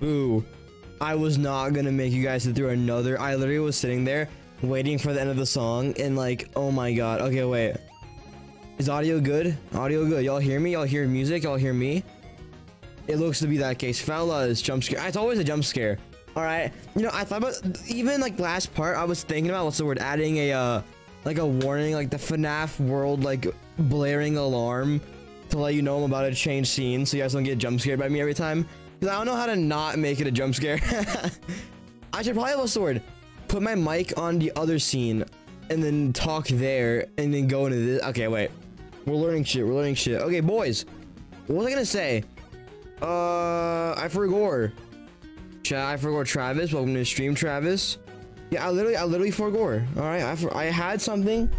Boo. I was not gonna make you guys sit through another. I literally was sitting there waiting for the end of the song and like, oh my god. Okay, wait. Is audio good? Audio good. Y'all hear me? Y'all hear music? Y'all hear me? It looks to be that case. Fellas, jump scare. It's always a jump scare. All right. You know, I thought about even like last part. I was thinking about what's the word? Adding a like a warning, like the FNAF world, like blaring alarm to let you know I'm about to change scenes, so you guys don't get jump scared by me every time. Because I don't know how to not make it a jump scare. I should probably, what's the word? Put my mic on the other scene and then talk there and then go into this. Okay, wait. We're learning shit. We're learning shit. Okay, boys. What was I gonna say? I forgot. I forgot Travis. Welcome to the stream, Travis. Yeah, I literally forgot. All right, I had something.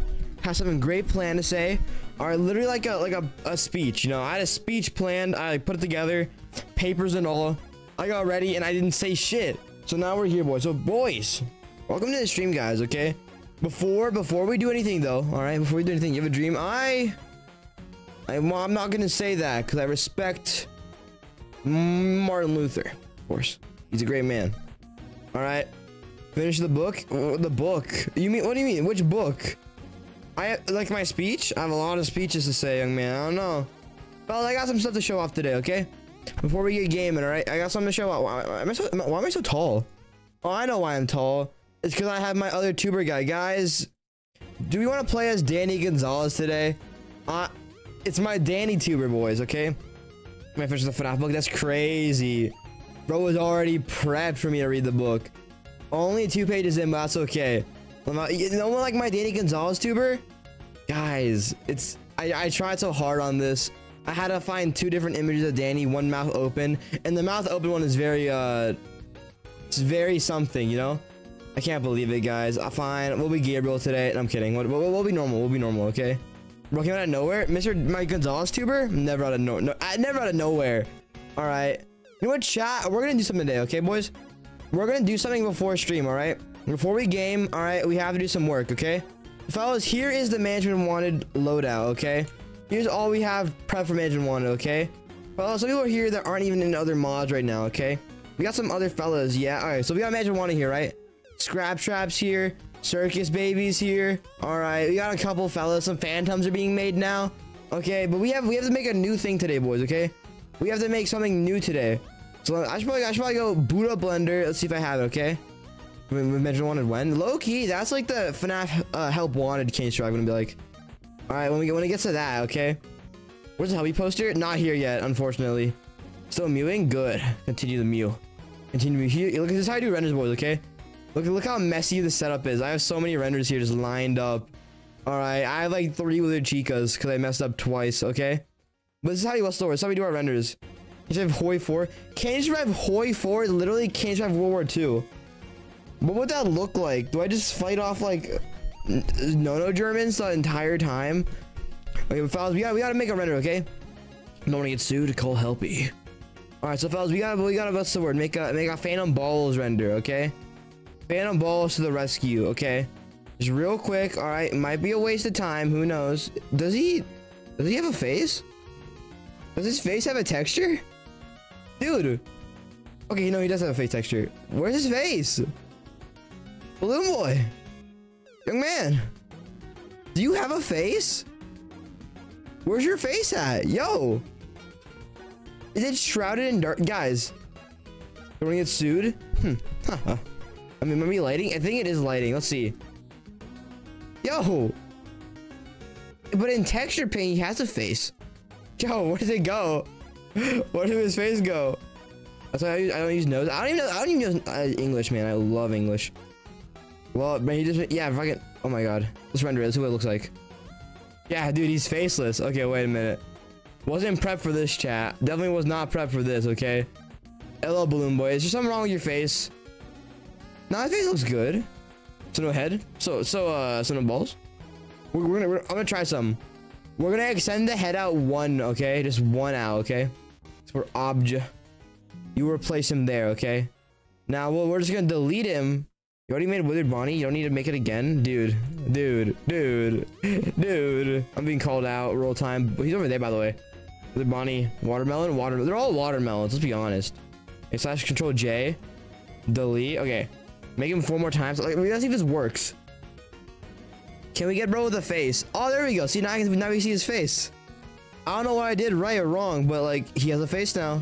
Had something great planned to say. All right, literally like a speech. You know, I had a speech planned. I put it together. Papers and all. I got ready and I didn't say shit. So now we're here, boys. So boys, welcome to the stream, guys. Okay. Before we do anything though, all right. Before we do anything, you have a dream. I'm not gonna say that because I respect Martin Luther, of course. He's a great man. All right. Finish the book. Oh, the book. You mean? What do you mean? Which book? I like my speech. I have a lot of speeches to say, young man. I don't know. Well, I got some stuff to show off today. Okay. Before we get gaming, all right. I got something to show off. Why am I so tall? Oh, I know why I'm tall. It's because I have my other tuber guy. Guys, do we want to play as Danny Gonzalez today? It's my Danny tuber, boys, okay? My first of the FNAF book. That's crazy. Bro was already prepped for me to read the book. Only 2 pages in, but that's okay. You know what, like my Danny Gonzalez tuber? Guys, it's... I tried so hard on this. I had to find 2 different images of Danny, one mouth open. And the mouth open one is very, it's very something, you know? I can't believe it, guys. Fine, we'll be Gabriel today. I'm kidding. We'll be normal. We'll be normal, okay? Bro came out of nowhere. Mr. Mike Gonzalez tuber? Never out of never out of nowhere. All right. You know what, chat? We're gonna do something today, okay, boys? We're gonna do something before stream, all right? Before we game, all right? We have to do some work, okay? Fellas, here is the management wanted loadout, okay? Here's all we have prep for management wanted, okay? Fellas, some people are here that aren't even in other mods right now, okay? We got some other fellas, yeah? All right, so we got management wanted here, right? Scrap traps here, circus babies here. All right, we got a couple fellas. Some phantoms are being made now, okay? But we have to make a new thing today, boys, okay? We have to make something new today. So I should probably go boot up Blender. Let's see if I have it, okay? We mentioned wanted when low key. That's like the FNAF help wanted case drive. I'm gonna be like, all right, when it gets to that, okay? Where's the hubby poster? Not here yet, unfortunately. Still mewing. Good. Continue the mew. Continue here. Look, this is how I do renders, boys, okay? Look how messy the setup is. I have so many renders here just lined up. All right, I have like 3 with the chicas because I messed up twice, okay? But this is how you whistle. This is how we do our renders. You should have Hoi 4. Can you survive Hoi 4? Literally, can you survive World War II? What would that look like? Do I just fight off like no Germans the entire time? Okay, but fellas, we gotta make a render, okay? Don't wanna get sued. Call helpy. All right, so fellas, we gotta what's the word? Make a Phantom Balls render, okay? Phantom Balls to the rescue, okay? Just real quick, all right? Might be a waste of time, who knows? Does he have a face? Does his face have a texture? Dude. Okay, no, he does have a face texture. Where's his face? Balloon boy. Young man. Do you have a face? Where's your face at? Yo. Is it shrouded in dark? Guys. Don't want to get sued? Huh. I mean, maybe lighting? I think it is lighting. Let's see. Yo! But in texture paint, he has a face. Yo, where does it go? Where did his face go? That's why I don't use nose. I don't even know English, man. I love English. Well, man, he just... Yeah, fucking... Oh, my God. Let's render it. Let's see what it looks like. Yeah, dude, he's faceless. Okay, wait a minute. Wasn't prepped for this, chat. Definitely was not prepped for this, okay? Hello, balloon boy. Is there something wrong with your face? Nah, I think it looks good. So no head. So no balls. I'm gonna try some. We're gonna extend the head out 1, okay? Just 1 out, okay? So we're you replace him there, okay? Now, well, we're just gonna delete him. You already made withered Bonnie. You don't need to make it again, dude. I'm being called out. Roll time. He's over there, by the way. Withered Bonnie, watermelon. They're all watermelons. Let's be honest. It's slash control J. Delete. Okay. Make him 4 more times. Like, let's see if this works. Can we get bro with the face? Oh, there we go. See, now we see his face. I don't know what I did right or wrong, but like, he has a face now.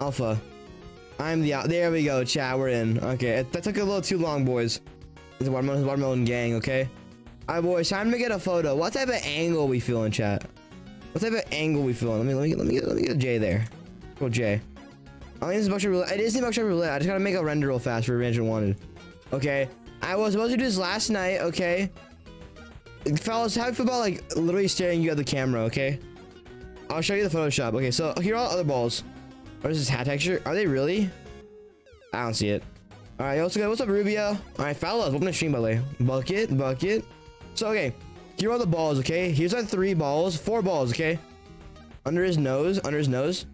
Alpha. I'm the... There we go, chat. We're in. Okay. That took a little too long, boys. It's a watermelon gang, okay? Alright, boys. Time to get a photo. What type of angle we feeling, chat? What type of angle we feeling? Let me get a J there. Go J. I think this is Buckshot Roulette. It isn't Buckshot Roulette. I just gotta make a render real fast for Revenge Wanted. Okay. I was supposed to do this last night, okay? Fellas, how do you feel about, like, literally staring you at the camera, okay? I'll show you the Photoshop. Okay, so here are all the other balls. What is this hat texture? Are they really? I don't see it. All right, yo, what's good? What's up, Rubio? All right, fellas, welcome to stream, by the way. Bucket, bucket. So, okay, here are the balls, okay? Here's our 4 balls, okay? Under his nose, under his nose.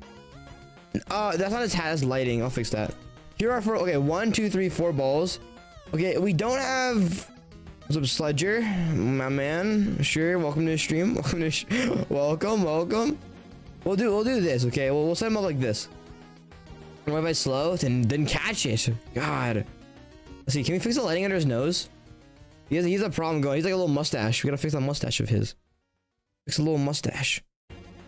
That's not his hat, that's lighting. I'll fix that. Here are 4, okay, 1, 2, 3, 4 balls. Okay, we don't have... What's up, Sledger? My man. Sure, welcome to the stream. Welcome to welcome, welcome. We'll do this, okay? We'll set him up like this. And what if I slow? Then catch it. God. Let's see, can we fix the lighting under his nose? He has a problem going. He's like a little mustache. We gotta fix that mustache of his. Fix a little mustache.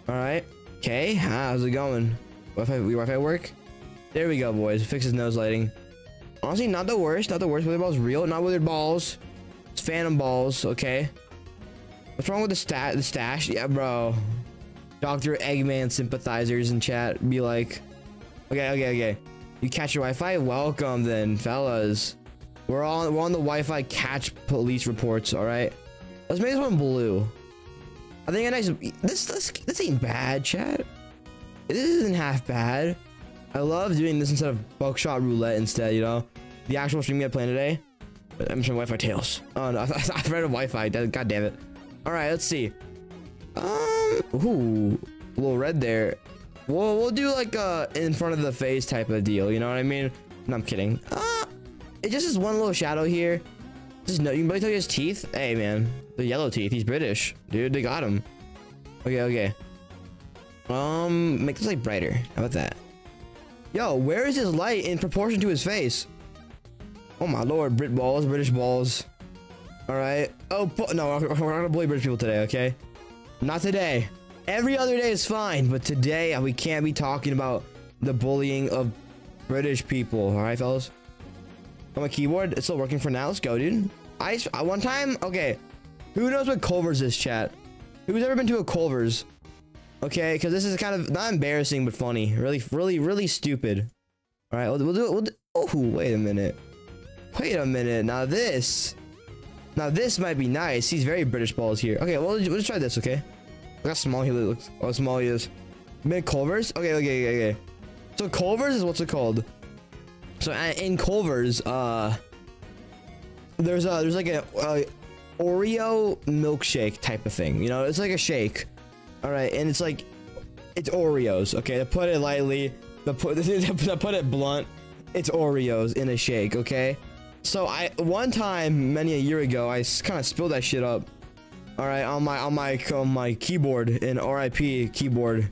Alright. Okay. How's it going? Wi-Fi work? There we go, boys. Fix his nose lighting. Honestly, not the worst. Not the worst. Withered balls real. Not withered balls. It's phantom balls, okay? What's wrong with the stash? Yeah, bro. Dr. Eggman sympathizers in chat be like, okay. You catch your Wi-Fi? Welcome then, fellas. We're on the Wi-Fi catch police reports, all right? Let's make this one blue. I think a nice... This ain't bad, chat. This isn't half bad. I love doing this instead of Buckshot Roulette instead, you know? The actual stream I'm playing today. I'm showing Wi-Fi Tales. Oh, no. I've read a Wi-Fi. God damn it. All right, let's see. Ooh, a little red there. We'll do like in front of the face type of deal. You know what I mean? No, I'm kidding. It just is one little shadow here. Just no, you can barely tell his teeth. Hey man, the yellow teeth. He's British, dude. They got him. Okay. Make this like brighter. How about that? Yo, where is his light in proportion to his face? Oh my lord, Brit balls, British balls. All right. Oh no, we're not gonna bully British people today. Okay. Not today. Every other day is fine, but today we can't be talking about the bullying of British people. All right, fellas. On my keyboard, it's still working for now. Let's go, dude. I one time, okay. Who knows what Culver's is, chat? Who's ever been to a Culver's? Okay, because this is kind of not embarrassing but funny. Really, really, really stupid. All right, we'll do it. Oh, wait a minute. Wait a minute. Now this might be nice. He's very British balls here. Okay, well, we'll just try this, okay? Look how small he looks. Oh, how small he is. Mid Culver's? Okay. So Culver's is what's it called? So in Culver's, there's like a Oreo milkshake type of thing. You know, it's like a shake. All right, and it's like, it's Oreos. Okay, to put it lightly, to put it blunt, it's Oreos in a shake, okay? So one time many a year ago I kind of spilled that shit up, all right, on my keyboard, an RIP keyboard,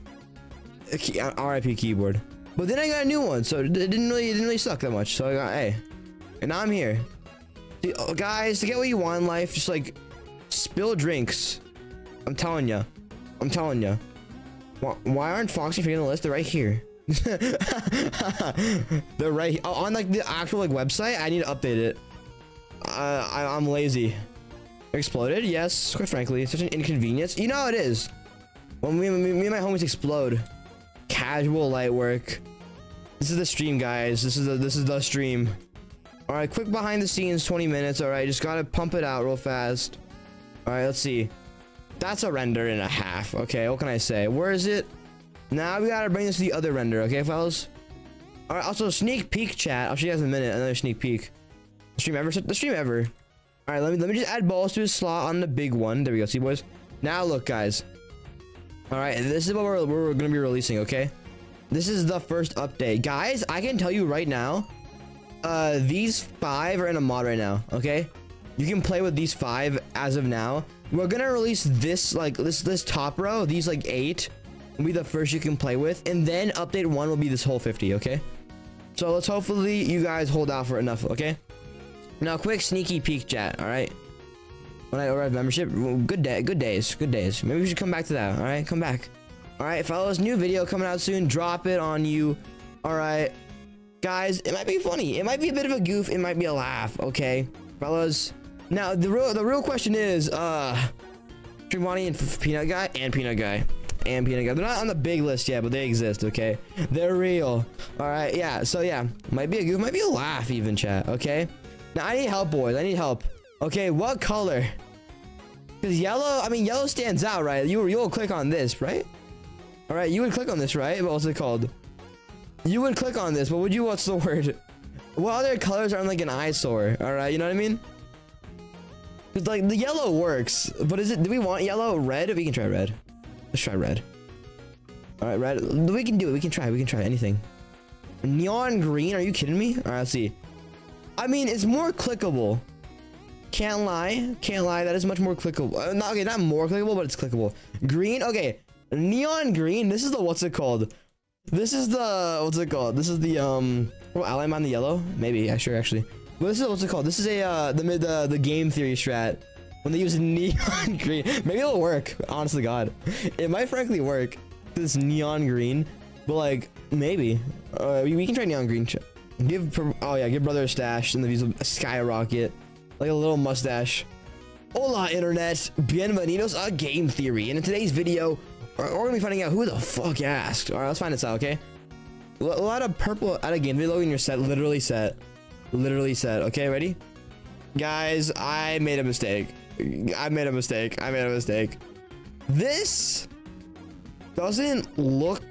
RIP keyboard. But then I got a new one, so it didn't really suck that much. So I got hey, and now I'm here. See, oh, guys, to get what you want in life, just like spill drinks. I'm telling you. Why aren't Foxy forgetting the list? They're right here. They're right here. Oh, on like the actual like website. I need to update it. I'm lazy. Exploded? Yes, quite frankly, it's such an inconvenience. You know how it is when me and my homies explode. Casual light work. This is the stream, guys. This is the stream. All right, quick behind the scenes, 20 minutes. All right, just gotta pump it out real fast. All right, let's see. That's a render and a half. Okay, what can I say? Where is it? Now we gotta bring this to the other render, okay, fellas? Alright, also sneak peek chat. I'll show you guys in a minute. Another sneak peek. The stream ever. Alright, let me just add balls to his slot on the big one. There we go. See, boys? Now look, guys. Alright, this is what we're gonna be releasing, okay? This is the first update. Guys, I can tell you right now, these 5 are in a mod right now, okay? You can play with these 5 as of now. We're gonna release this, like, this top row, these, like, 8. Will be the first you can play with, and then update 1 will be this whole 50. Okay, So let's hopefully you guys hold out for enough, okay? Now, quick sneaky peek, chat, all right? When I arrive membership, good days. Maybe we should come back to that, all right? Come back. All right, fellas, new video coming out soon. Drop it on you, all right? Guys, it might be funny. It might be a bit of a goof. It might be a laugh, okay? Fellas, now, the real question is, Trivani and Peanut Guy. They're not on the big list yet, but they exist, okay? They're real. All right, yeah. So, yeah, might be a goof, might be a laugh even, chat, okay? Now, I need help, boys. I need help. Okay, what color? Because yellow, I mean, yellow stands out, right? You'll click on this, right? All right, you would click on this, right? What's it called? You would click on this, but would you, what's the word? What other colors aren't like an eyesore, all right? You know what I mean? Like, the yellow works, but is it, do we want yellow? Red? We can try red. Let's try red. All right, red. We can do it. We can try anything. Neon green? Are you kidding me? All right, let's see. I mean, it's more clickable. Can't lie. Can't lie. That is much more clickable. Not more clickable, but it's clickable. Green? Okay. Neon green? This is the, what's it called? This is the, what's it called? This is the, well, ally on the yellow? Maybe. Yeah, sure, actually. Well, this is, what's it called? This is a, the game theory strat. When they use neon green. Maybe it'll work. Honestly, God. It might frankly work. This neon green. But, like, maybe. We can try neon green. Give brother a stash and the views will skyrocket. Like a little mustache. Hola, internet. Bienvenidos a Game Theory. And in today's video, we're gonna be finding out who the fuck asked. Alright, let's find this out, okay? A lot of purple out of game video in your set. Literally set. Literally set. Okay, ready? Guys, I made a mistake. I made a mistake. This doesn't look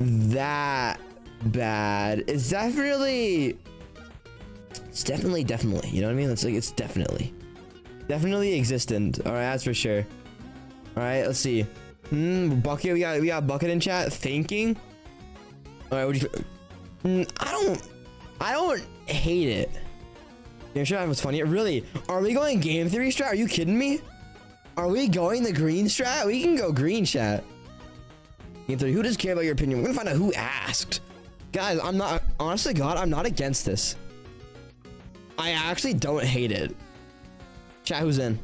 that bad. It's definitely... It's definitely. You know what I mean? It's like, it's definitely. Definitely existent. All right, that's for sure. All right, let's see. Bucket, we got Bucket in chat. Thinking. All right, would you... I don't hate it. You're sure that was funny? Really? Are we going game theory strat? Are you kidding me? Are we going the green strat? We can go green chat. Game theory. Who does care about your opinion? We're gonna find out who asked. Guys, I'm not, honestly, God, I'm not against this. I actually don't hate it. Chat, who's in?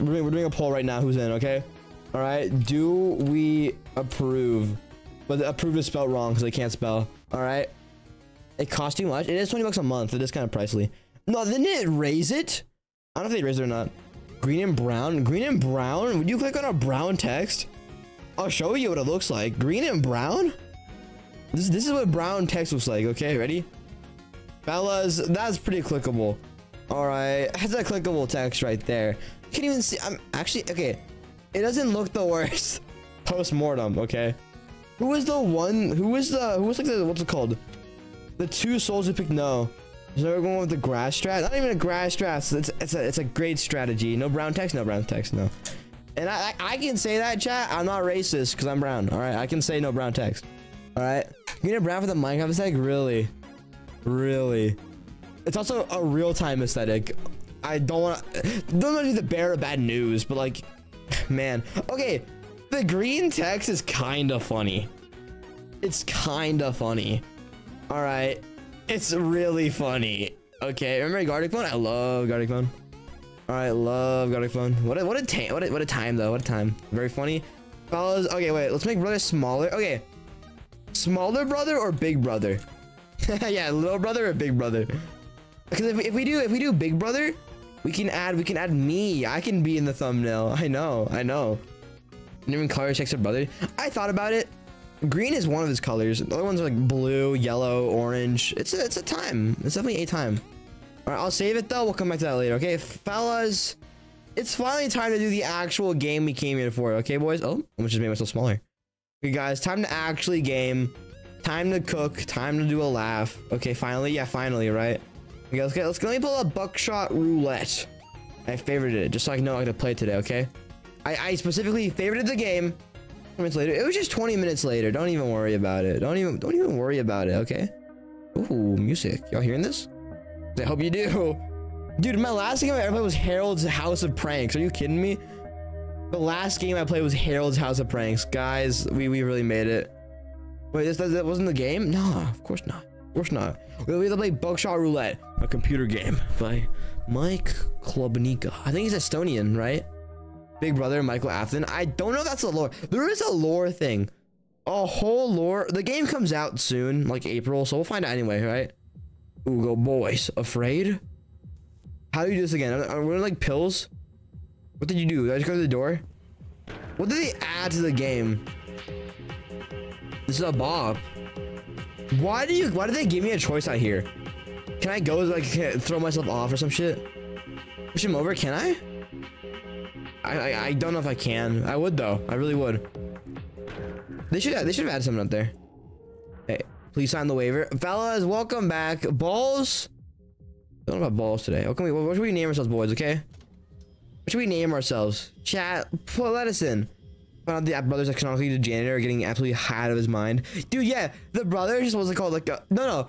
We're doing a poll right now. Who's in? Okay. All right. Do we approve? But the approve is spelled wrong because I can't spell. All right. It costs too much. It is 20 bucks a month. It is kind of pricey. No, then it raise it. I don't know if they raise it or not. Green and brown. Green and brown? Would you click on a brown text? I'll show you what it looks like. Green and brown? This is what brown text looks like. Okay, ready? Fellas, that's pretty clickable. All right, that's a clickable text right there. You can't even see. I'm actually, okay. It doesn't look the worst post-mortem, okay? Who was the one? Who was what's it called? The two souls who picked no. Is there going with the grass strat? Not even a grass strat. So it's a great strategy. No brown text, no brown text, no. And I can say that, chat. I'm not racist because I'm brown. All right, I can say no brown text. All right. You know brown for the Minecraft aesthetic? Really? Really? It's also a real-time aesthetic. I don't want to be the bearer of bad news, but like, man. Okay, the green text is kind of funny. It's kind of funny. All right. It's really funny. Okay, remember Gartic Phone? I love Gartic Phone. All right, love Gartic Phone. What a time though. What a time. Very funny. Follows. Okay, wait. Let's make brother smaller. Okay, smaller brother or big brother? Yeah, little brother or big brother. Because if we do big brother, we can add me. I can be in the thumbnail. I know. Never even color checks her brother. I thought about it. Green is one of his colors. The other ones are like blue, yellow, orange. It's a time. It's definitely a time. All right, I'll save it though. We'll come back to that later. Okay, fellas, it's finally time to do the actual game we came here for. Okay, boys. Oh, I just made myself smaller. Okay, guys, time to actually game. Time to cook. Time to do a laugh. Okay, finally. Yeah, finally, right? Okay, let me pull up Buckshot Roulette. I favorited it just so I can know I'm gonna play today. Okay, I specifically favorited the game. Minutes later, it was just 20 minutes later. Don't even worry about it. Don't even worry about it. Okay. Ooh, music. Y'all hearing this? I hope you do. Dude, my last game I ever played was Harold's House of Pranks. Are you kidding me? The last game I played was Harold's House of Pranks, guys. We really made it. Wait, that wasn't the game? No, of course not. Of course not. We have to play Buckshot Roulette, a computer game by Mike Klubnika. I think he's Estonian, right? Big Brother, Michael Afton. I don't know if that's a lore. There is a lore thing. A whole lore. The game comes out soon, like April, so we'll find out anyway, right? Ooh, go boys. Afraid? How do you do this again? Are we like pills? What did you do? Did I just go to the door? What did they add to the game? This is a bob. Why do they give me a choice out here? Can I go, like, throw myself off or some shit? Push him over, can I? I don't know if I can. I would though. I really would. They should have added something up there. Hey, please sign the waiver. Fellas, welcome back. Balls? I don't know about balls today. What should we name ourselves, boys, okay? What should we name ourselves? Chat, let us in. Found out the brothers are canonically the janitor, getting absolutely high out of his mind. Dude, yeah, the brother just wasn't called like a, no.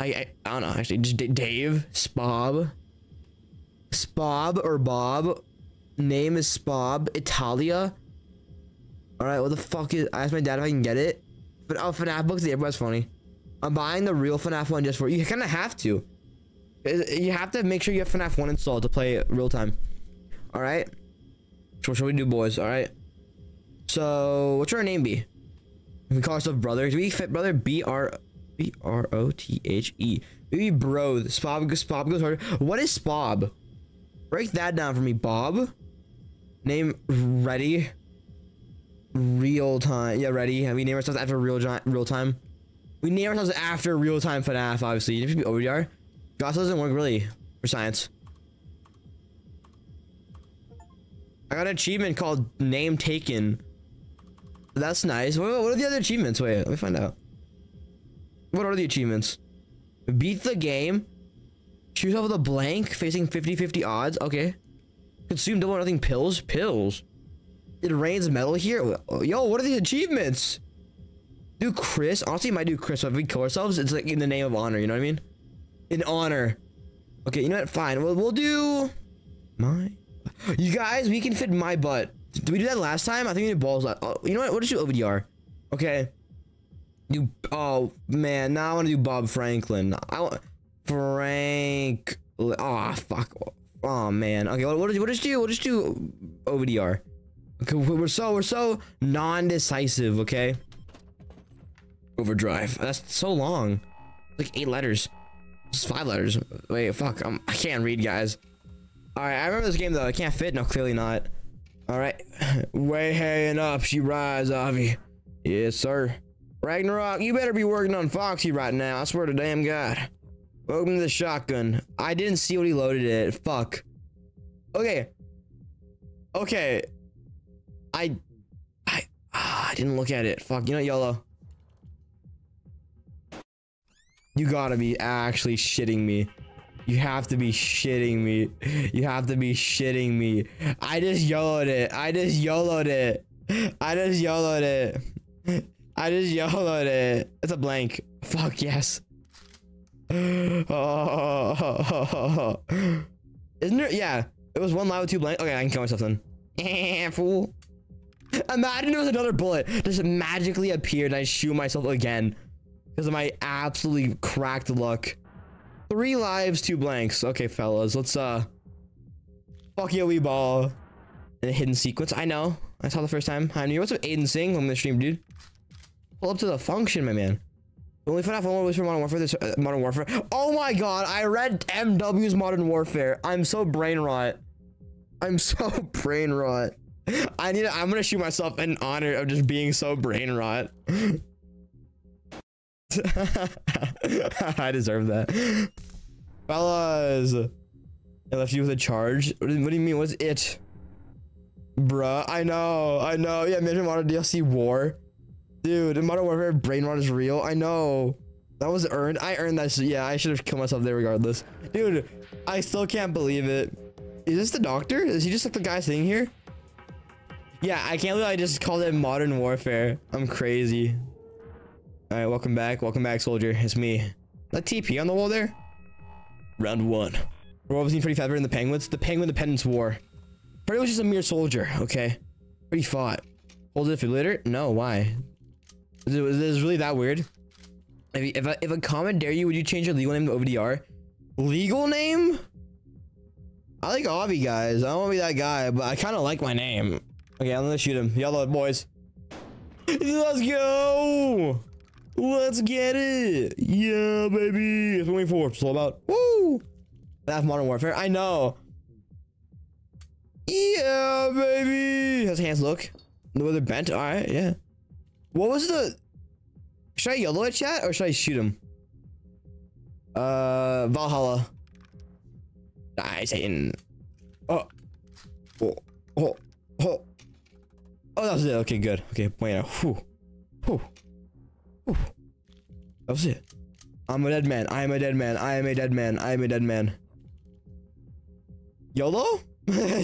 I don't know, actually, just Dave, Spob. Spob or Bob. Name is Spob, Italia. All right, what the fuck is? I asked my dad if I can get it. But oh, FNAF books, yeah, that's funny. I'm buying the real FNAF one just for you. Kind of have to. You have to make sure you have FNAF 1 installed to play it real time. All right. So what should we do, boys? All right. So what should our name be? If we call ourselves brother, do we fit brother? B R O T H E. Maybe bro. Spob goes harder. What is Spob? Break that down for me, Bob. Name ready. Real time, yeah, ready. And we name ourselves after real time. We name ourselves after real time FNAF, obviously. You should be OVDR. Gossip doesn't work really for science. I got an achievement called Name Taken. That's nice. What are the other achievements? Wait, let me find out. What are the achievements? Beat the game. Choose over the blank, facing 50-50 odds. Okay. Consume double or nothing pills. Pills. It rains metal here. Yo, what are the achievements? Do Chris. Honestly, might do Chris. So if we kill ourselves, it's like in the name of honor. You know what I mean? In honor. Okay, you know what? Fine. We'll do... My... You guys, we can fit my butt. Did we do that last time? I think we did balls. Oh, you know what? We'll just do OVDR. Okay. Do... Oh, man. Now I want to do Bob Franklin. I want... Frank. Oh fuck. Oh man. Okay. We'll just do OVDR. Okay. We're so non-decisive. Okay. Overdrive. That's so long. Like 8 letters. It's 5 letters. Wait. Fuck. I can't read, guys. All right. I remember this game though. I can't fit. No, clearly not. All right. Way high and up she rise, Avi. Yes, sir. Ragnarok. You better be working on Foxy right now. I swear to damn God. Open the shotgun. I didn't see what he loaded it. Fuck. Okay. Okay. I didn't look at it. Fuck. You know, YOLO. You gotta be actually shitting me. You have to be shitting me. You have to be shitting me. I just YOLO'd it. I just YOLO'd it. I just YOLO'd it. I just YOLO'd it. It's a blank. Fuck yes. Oh. Isn't there? Yeah, it was one loud, 2 blank. Okay, I can kill myself then. Fool. Imagine there was another bullet just magically appeared and I shoot myself again because of my absolutely cracked luck. 3 lives, 2 blanks. Okay, fellas, let's fuck you, we ball. And a hidden sequence. I know. I saw the first time. Hi, New York. What's up, Aiden Singh? I'm gonna stream, dude. Pull up to the function, my man. Only FNAF 1 was for Modern Warfare. This Modern Warfare. Oh my God! I read MW's Modern Warfare. I'm so brain rot. I'm so brain rot. I need. I'm gonna shoot myself in honor of just being so brain rot. I deserve that, fellas. I left you with a charge. What do you mean? What's it, bruh? I know. I know. Yeah, Major Modern DLC War. Dude, Modern Warfare brain rot is real. I know. That was earned. I earned that. Yeah, I should have killed myself there regardless. Dude, I still can't believe it. Is this the doctor? Is he just like the guy sitting here? Yeah, I can't believe I just called it Modern Warfare. I'm crazy. All right, welcome back. Welcome back, soldier. It's me. That TP on the wall there? Round 1. War between Freddy Fazbear and the Penguins. The Penguin Independence War. Freddy was just a mere soldier, okay? Freddy fought. Hold it for later? No, why? Is it really that weird? If a comment dare you, would you change your legal name to OVDR? Legal name? I like Ovi, guys. I don't want to be that guy, but I kind of like my name. Okay, I'm gonna shoot him. Yellow boys. Let's go. Let's get it. Yeah, baby. It's 24. It's all about. Woo. That's Modern Warfare. I know. Yeah, baby. His hands look. The way they're bent. All right. Yeah. What was the? Should I yellow at chat or should I shoot him? Valhalla. Nice hitting. Oh. Oh. Oh. Oh. Oh, that was it. Okay, good. Okay, bueno. Whew. Whew. Whew. That was it. I'm a dead man. I am a dead man. I am a dead man. I am a dead man. YOLO?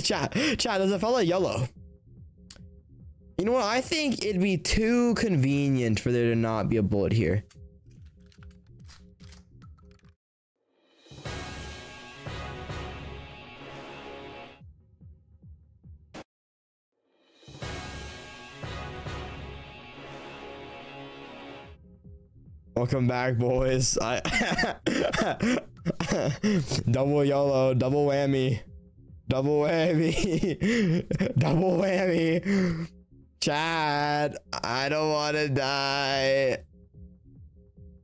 Chat, there's a fella YOLO. You know what? I think it'd be too convenient for there to not be a bullet here. Welcome back, boys. I double YOLO, double whammy, double whammy, double whammy. Chad, I don't want to die.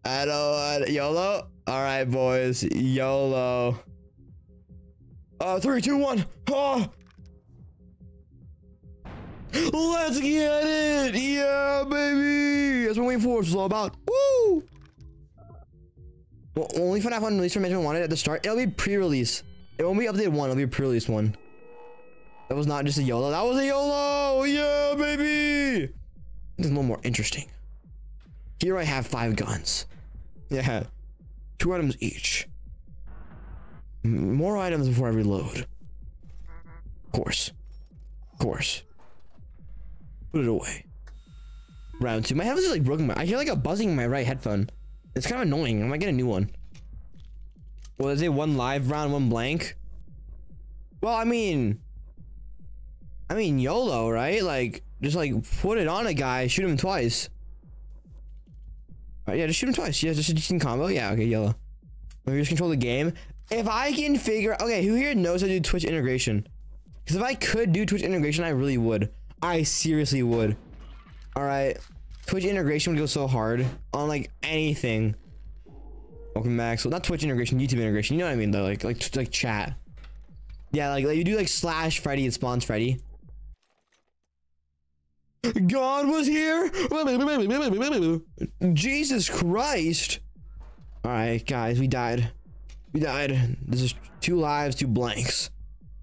I don't want YOLO. All right, boys, YOLO. 3, 2, 1. Oh. Let's get it! Yeah, baby! That's what Wave 4 is all about. Woo! Well, only FNAF 1 release for management wanted at the start. It'll be pre-release. It won't be update 1. It'll be a pre-release 1. That was not just a YOLO. That was a YOLO! Yeah, baby! This is a little more interesting. Here I have 5 guns. Yeah. 2 items each. More items before I reload. Of course. Of course. Put it away. Round 2. My headphones is like broken. I hear like a buzzing in my right headphone. It's kind of annoying. I might get a new one. Well, is it 1 live round, 1 blank? Well, I mean YOLO, right? Like, just like put it on a guy, shoot him twice. All right, yeah, just shoot him twice. Yeah, just a decent combo. Yeah, okay, YOLO. Maybe just control the game. If I can figure. Okay, who here knows how to do Twitch integration? Because if I could do Twitch integration, I really would. I seriously would. All right, Twitch integration would go so hard on like anything. Welcome back. So not Twitch integration, YouTube integration. You know what I mean though, like chat. Yeah, like you do like slash Freddy, it spawns Freddy. God was here. Jesus Christ. All right, guys, we died. We died. This is 2 lives, 2 blanks.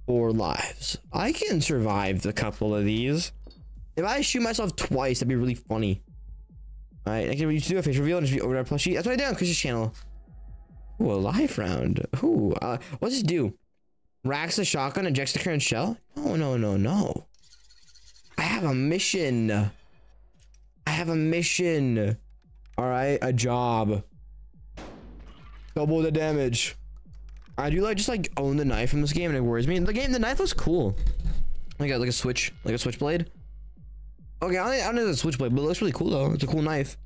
4 lives. I can survive a couple of these. If I shoot myself twice, that'd be really funny. Alright, I can do a face reveal and just be over there plushie. That's what I did on Chris's channel. Ooh, a live round. Ooh, what does this do? Racks the shotgun, ejects the current shell? No, no, no, no. I have a mission. I have a mission. Alright, a job. Double the damage. I do like just like own the knife in this game, and it worries me. The knife was cool. Like a switchblade. Okay, I don't know the switchblade, but it looks really cool though. It's a cool knife.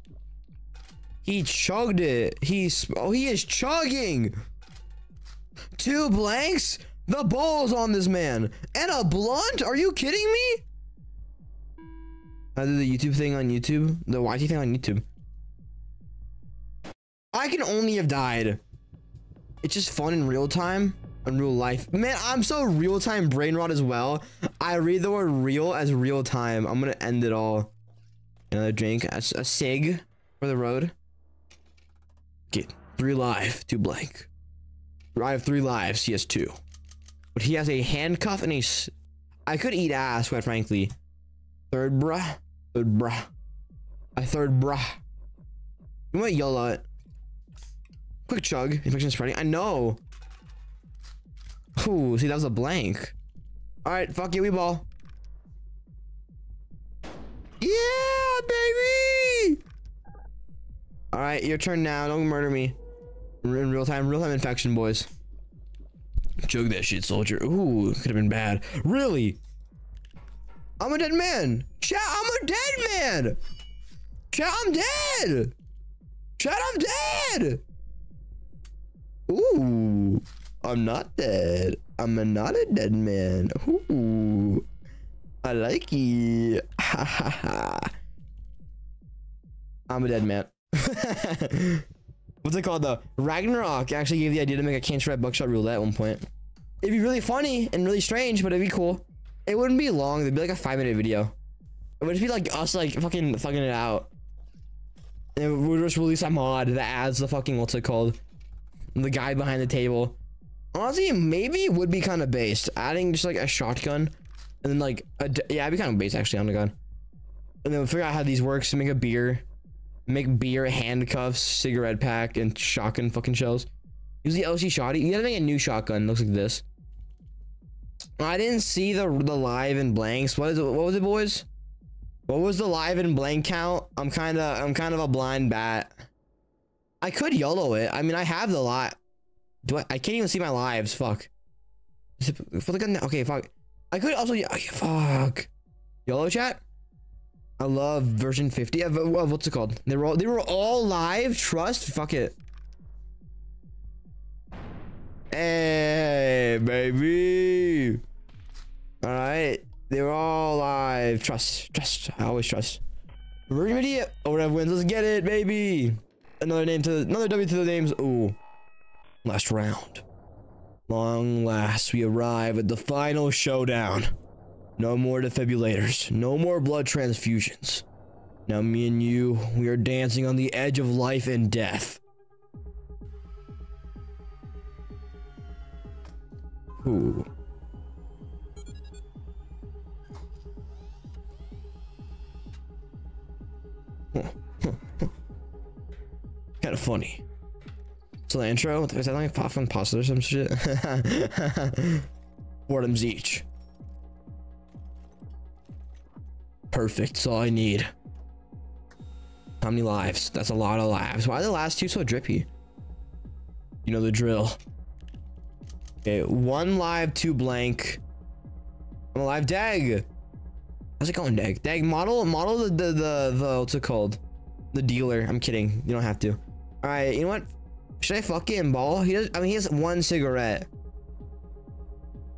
He chugged it. He is chugging. 2 blanks. The balls on this man, and a blunt. Are you kidding me? I did the YouTube thing on YouTube, the YT thing on YouTube. I can only have died. It's just fun in real time, in real life. Man, I'm so real time brain rot as well. I read the word real as real time. I'm gonna end it all. Another drink, a cig for the road. Okay, 3 live, 2 blank. I have 3 lives, he has 2. But he has a handcuff and I could eat ass, quite frankly. Third bruh. You might yell at it. Quick chug. Infection spreading. I know. Ooh, see, that was a blank. All right, fuck it, we ball. Yeah, baby. All right, your turn now. Don't murder me. We're in real time infection, boys. Chug that shit, soldier. Ooh, could have been bad. Really? I'm a dead man. Chat, I'm a dead man. Chat, I'm dead. Chad, I'm dead. Ooh, I'm not dead. I'm not a dead man. Ooh, I like it. Ha ha ha. I'm a dead man. What's it called though? Ragnarok actually gave the idea to make a cancer at Buckshot Roulette at one point. It'd be really funny and really strange, but it'd be cool. It wouldn't be long. It'd be like a 5-minute video. It would just be like us like fucking thugging it out. And we would just release a mod that adds the fucking, what's it called? The guy behind the table. Honestly, maybe it would be kind of based. Adding just like a shotgun. And then like, yeah, it'd be kind of based actually on the gun. And then we'll figure out how these works to make a beer. Make beer, handcuffs, cigarette pack, and shotgun fucking shells. Use the LC shotty. You gotta make a new shotgun. Looks like this. I didn't see the live and blanks. What is it? What was it, boys? What was the live and blank count? I'm kind of a blind bat. I could YOLO it. I mean, I have the lot. I can't even see my lives. Fuck. Okay, fuck. I could also. Fuck. YOLO chat. I love version 50 of what's it called? They were all live. Trust. Fuck it. Hey, baby. All right. They were all live. Trust. I always trust. Version 50 or whatever wins. Let's get it, baby. Another name to another W to the names. Ooh. Last round. Long last, we arrive at the final showdown. No more defibrillators. No more blood transfusions. Now me and you, we are dancing on the edge of life and death. Ooh. Kind of funny. So the intro, is that like pop and pasta or some shit? 4 items each. Perfect. That's all I need. How many lives? That's a lot of lives. Why are the last 2 so drippy? You know the drill. Okay, 1 live, 2 blank. I'm alive, Dag. How's it going, Dag? Dag, model the what's it called? The dealer. I'm kidding. You don't have to. All right. You know what? Should I fucking ball? He does. I mean, he has 1 cigarette.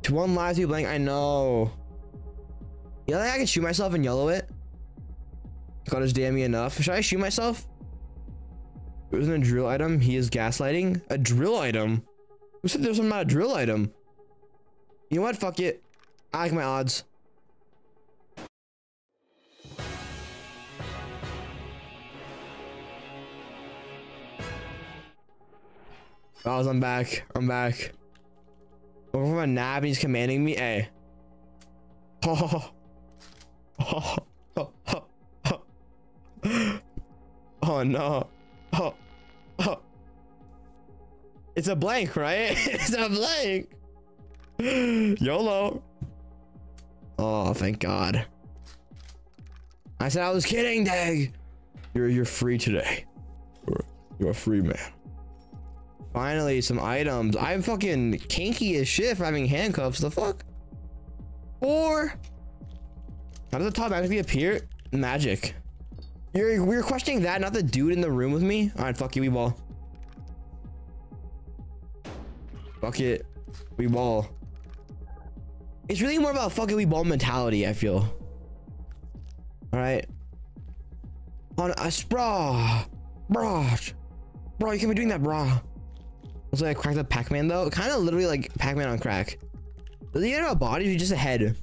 1 live, 2 blank. I know. You know, like I can shoot myself and YOLO it. God is damn me enough. Should I shoot myself? There isn't a drill item. He is gaslighting. A drill item? Who said there's not a drill item? You know what? Fuck it. I like my odds. Guys, I'm back. I'm back. I'm going for my nap and he's commanding me. Hey. Oh. Oh, oh, oh, oh. Oh no. Oh, oh. It's a blank, right? It's a blank. YOLO. Oh, thank God. I said I was kidding, Dag. You're free today. You're a free man. Finally, some items. I'm fucking kinky as shit for having handcuffs. The fuck? Or how does the top magically appear? Magic. We're questioning that, not the dude in the room with me. All right, fuck you, we ball. Fuck it, we ball. It's really more about fuck it, we ball mentality, I feel. All right. On a sprawl, bro, you can't be doing that, bro. Looks like I cracked up Pac-Man though. Kind of literally like Pac-Man on crack. Does he have a body or is he just a head?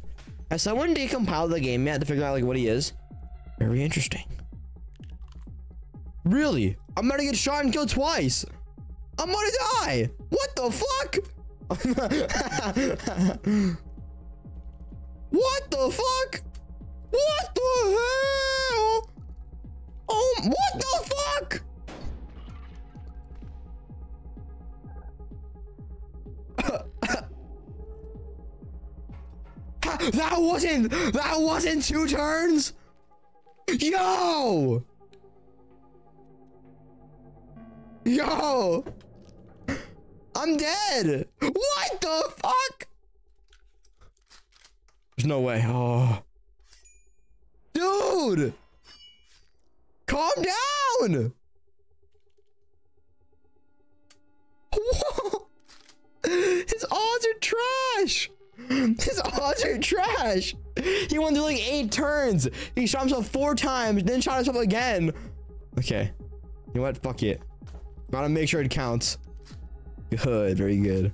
Has someone decompiled the game yet to figure out like what he is? Very interesting. Really? I'm gonna get shot and killed twice. I'm gonna die. What the fuck? What the fuck? What the hell? Oh, what the fuck? That wasn't 2 turns. Yo, I'm dead. What the fuck? There's no way. Oh, dude, calm down. odds are trash. His odds are trash. He went through like 8 turns. He shot himself 4 times, then shot himself again. Okay. You know what? Fuck it. Gotta make sure it counts. Good. Very good.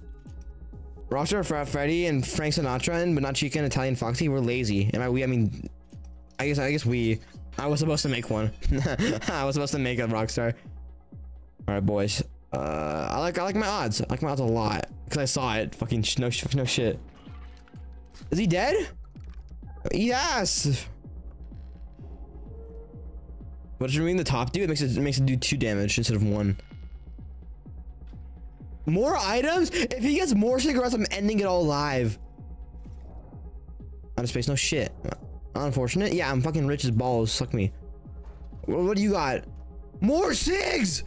Rockstar Freddy and Frank Sinatra and Banachika and Italian Foxy were lazy. And by we, I mean, I guess we. I was supposed to make one. I was supposed to make a Rockstar. All right, boys. I like my odds. I like my odds a lot because I saw it. Fucking no shit. Is he dead? Yes. What does it mean? The top dude it makes it do 2 damage instead of 1. More items? If he gets more cigarettes, I'm ending it all live. Out of space, no shit. Unfortunate. Yeah, I'm fucking rich as balls. Suck me. What do you got? More cigs!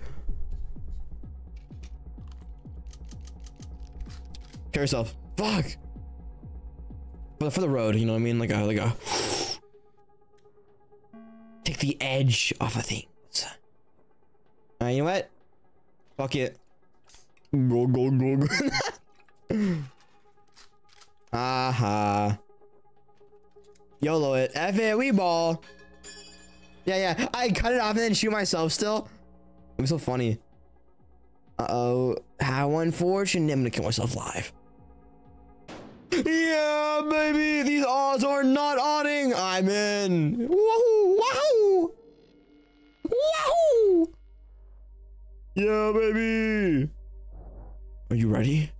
Kill yourself. Fuck. For the road, you know what I mean? Like a. Take the edge off of things. You know what? Fuck it. Go. Aha. YOLO it. F it, we ball. Yeah. I cut it off and then shoot myself still. It was so funny. Uh-oh. How unfortunate. I'm gonna kill myself live. Yeah, baby. These odds are not odding. I'm in. Woohoo. Wahoo. Wahoo. Yeah, baby. Are you ready?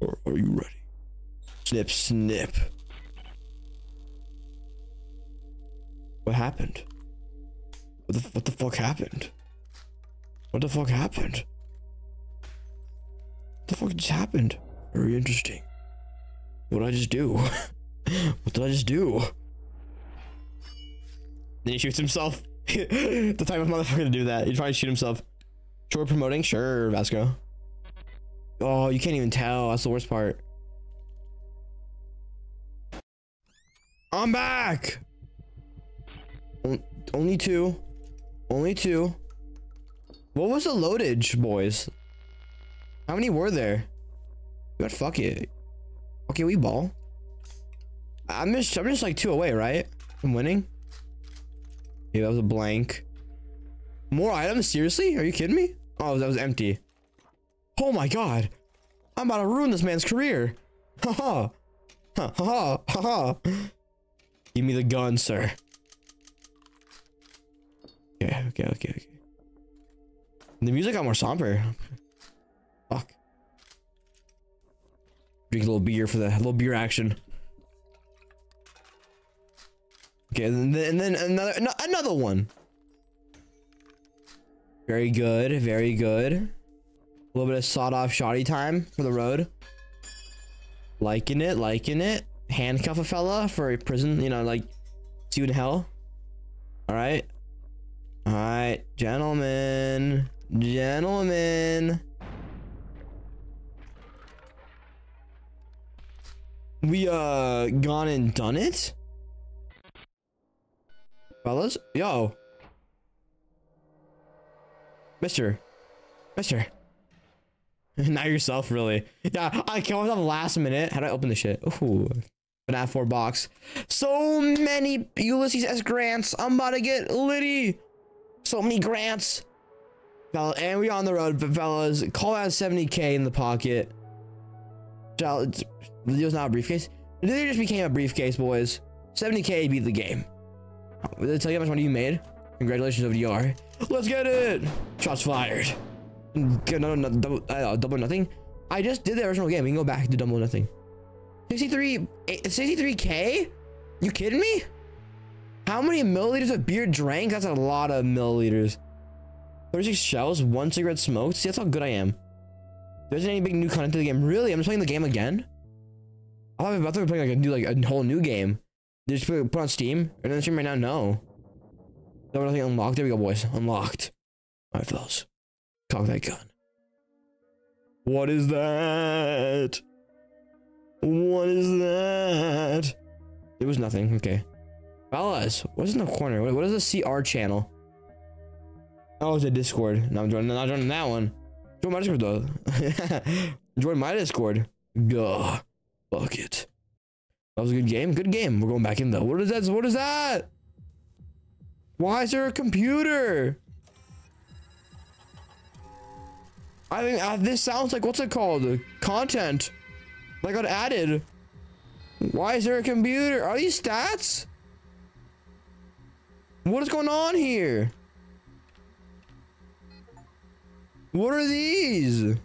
Or are you ready? Snip, snip. What happened? What the fuck happened? What the fuck happened? What the fuck just happened? Very interesting. What did I just do? What did I just do? Then he shoots himself. The type of motherfucker to do that. He'd probably shoot himself. Sure, promoting? Sure, Vasco. Oh, you can't even tell. That's the worst part. I'm back! Only 2. Only 2. What was the loadage, boys? How many were there? God, fuck it. Okay, we ball. I'm just like 2 away, right? I'm winning. Yeah, that was a blank. More items? Seriously? Are you kidding me? Oh, that was empty. Oh my god. I'm about to ruin this man's career. Ha ha. Ha ha ha ha. Give me the gun, sir. Okay. The music got more somber. Fuck. Drink a little beer for the little beer action. Okay, and then another one. Very good, very good. A little bit of sawed-off shoddy time for the road. Liking it, liking it. Handcuff a fella for a prison, you know, like, see you in hell. Alright. Alright, gentlemen. Gentlemen. We, gone and done it? Fellas? Yo. Mister. Not yourself, really. Yeah, I came up last minute. How do I open this shit? Ooh. FNAF 4 box. So many Ulysses S. Grants. I'm about to get litty. So many grants. And we on the road, fellas. Call out 70K in the pocket. It was not a briefcase. They just became a briefcase, boys. 70K beat the game. Did they tell you how much money you made? Congratulations, OVDR. Let's get it! Shots fired. No, double nothing. I just did the original game. We can go back to double nothing. 63K? You kidding me? How many milliliters of beer drank? That's a lot of milliliters. 36 shells, 1 cigarette smoked. See, that's how good I am. There isn't any big new content to the game. Really? I'm just playing the game again? I thought we were playing like a whole new game. They just put on Steam? Or on Steam right now? No. Double nothing unlocked. There we go, boys. Unlocked. Alright, fellas. Cock that gun. What is that? What is that? It was nothing. Okay. Fellas, what's in the corner? What is the CR channel? Oh, it's a Discord. No, I'm not joining that one. Join my Discord, though. Join my Discord. Go. Fuck it. That was a good game. Good game. We're going back in though. What is that? What is that? Why is there a computer? I mean, this sounds like, what's it called? Content. That got added. Why is there a computer? Are these stats? What is going on here? What are these?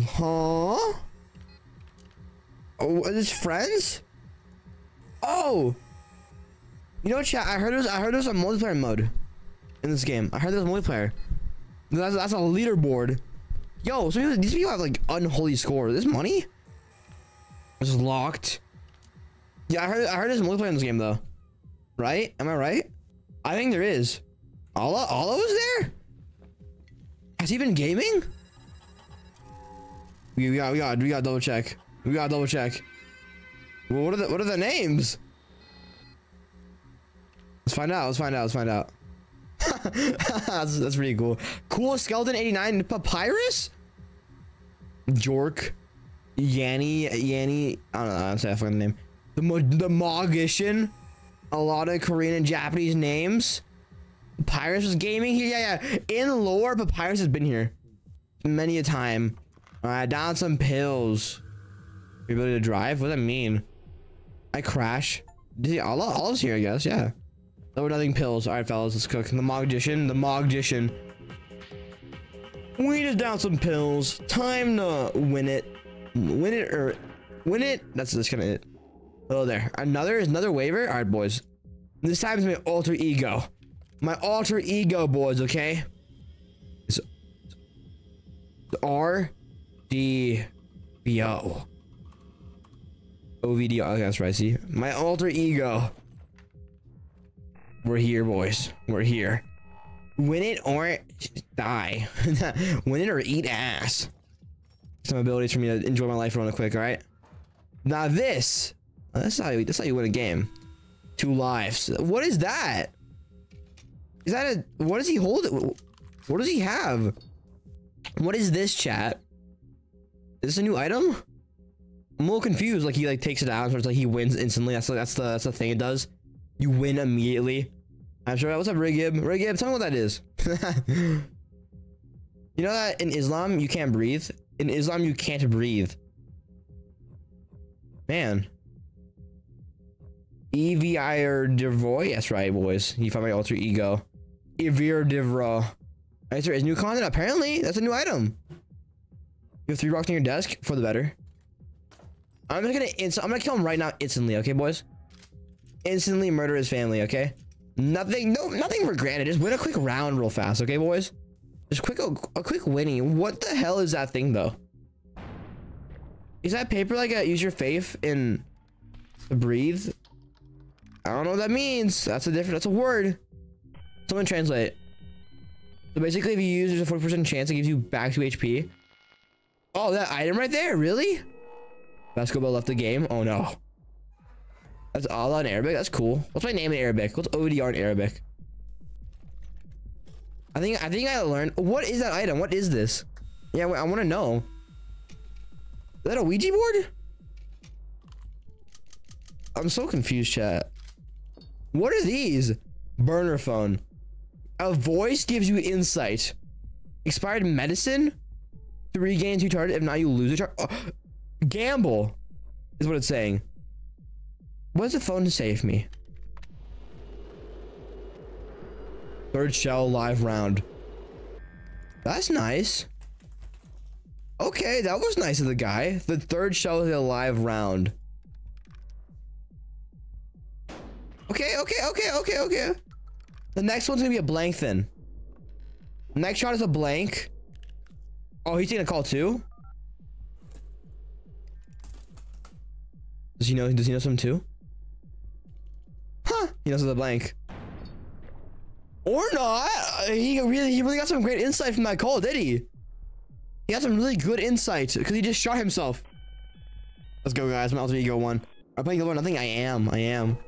Huh? Oh, are these friends? Oh! You know what, chat? I heard there's a multiplayer mode in this game. I heard there's multiplayer. That's a leaderboard. Yo, so these people have like unholy scores. Is this money? It's locked. Yeah, I heard there's multiplayer in this game though. Right? Am I right? I think there is. Alla was there? Has he been gaming? We got double check. We got double check. Well, what are the names? Let's find out. that's pretty cool. Cool Skeleton 89 Papyrus? Jork. Yanni. I don't know how to say that fucking name. The Mogician. A lot of Korean and Japanese names. Papyrus was gaming here. Yeah. In lore, Papyrus has been here many a time. Alright, down some pills. Your ability to drive? What does that mean? I crash. Allah's here, I guess. Yeah. Lower nothing pills. Alright, fellas, let's cook. The Mogician. We just down some pills. Time to win it. Win it. That's kind of it. Oh, there. Another waiver. Alright, boys. This time is my alter ego. My alter ego, boys, okay? It's R. D-B-O. OVDR. Okay, that's right. See? My alter ego. We're here, boys. We're here. Win it or die. Win it or eat ass. Some abilities for me to enjoy my life real quick, alright? Now this. That's how you win a game. 2 lives. What is that? Is that a... What does he hold? What does he have? What is this, chat? Is this a new item? I'm a little confused. Like, he like takes it out, so it's like he wins instantly. That's the thing it does. You win immediately. I'm sure. What's up, Rigib, tell me what that is. You know that in Islam you can't breathe. In Islam you can't breathe. Man. Evir Devoy. That's right, boys. You found my alter ego. Evir Devro. Alright, sir, is new content. Apparently, that's a new item. You have 3 rocks on your desk for the better. I'm gonna kill him right now instantly, okay, boys? Instantly murder his family, okay? Nothing for granted. Just win a quick round real fast, okay, boys? Just a quick winning. What the hell is that thing though? Is that paper like a use your faith in to breathe? I don't know what that means. That's a word. Someone translate. So basically if you use there's a 40% chance it gives you back 2 HP. Oh, that item right there, really? Basketball left the game. Oh no. That's Allah in Arabic. That's cool. What's my name in Arabic? What's OVDR in Arabic? I think I learned. What is that item? What is this? Yeah, wait, I want to know. Is that a Ouija board? I'm so confused, chat. What are these? Burner phone. A voice gives you insight. Expired medicine. 3 gains 2 targets. If not, you lose a chart. Oh, gamble is what it's saying. What does the phone to save me? 3rd shell live round. That's nice. Okay, that was nice of the guy. The 3rd shell is a live round. Okay. The next one's gonna be a blank then. Next shot is a blank. Oh, he's taking a call too? Does he know something too? Huh, he knows the blank. Or not! He really got some great insight from that call, did he? He got some really good insight, because he just shot himself. Let's go, guys. My alter ego won. I'm playing over nothing. I am.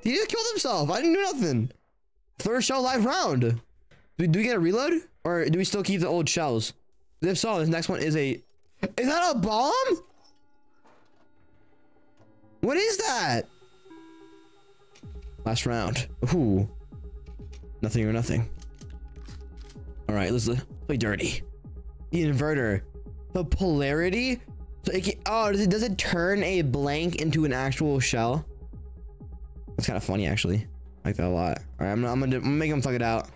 He just killed himself. I didn't do nothing. 3rd shell live round. Do we get a reload? Or do we still keep the old shells? If so, this next one is a... Is that a bomb? What is that? Last round. Ooh. Nothing or nothing. All right, let's play dirty. The inverter. The polarity? So it can, oh, does it turn a blank into an actual shell? That's kind of funny, actually. I like that a lot. All right, I'm gonna make them fuck it out.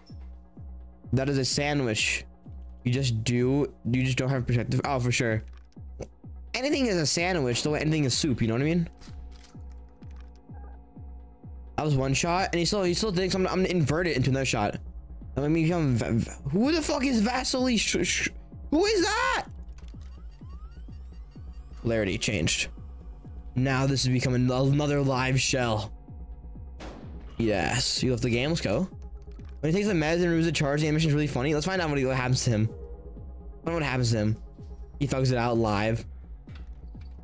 That is a sandwich. You just don't have protective. Oh, for sure. Anything is a sandwich, the way anything is soup, you know what I mean? I was one shot, and he still thinks I'm gonna invert it into another shot. I mean, who the fuck is Vasily? Who is that? Polarity changed. Now this is becoming another live shell. Yes, you left the game. Let's go. When he takes the meds and removes the charge, the animation is really funny. Let's find out what happens to him. I don't know what happens to him. He fucks it out live.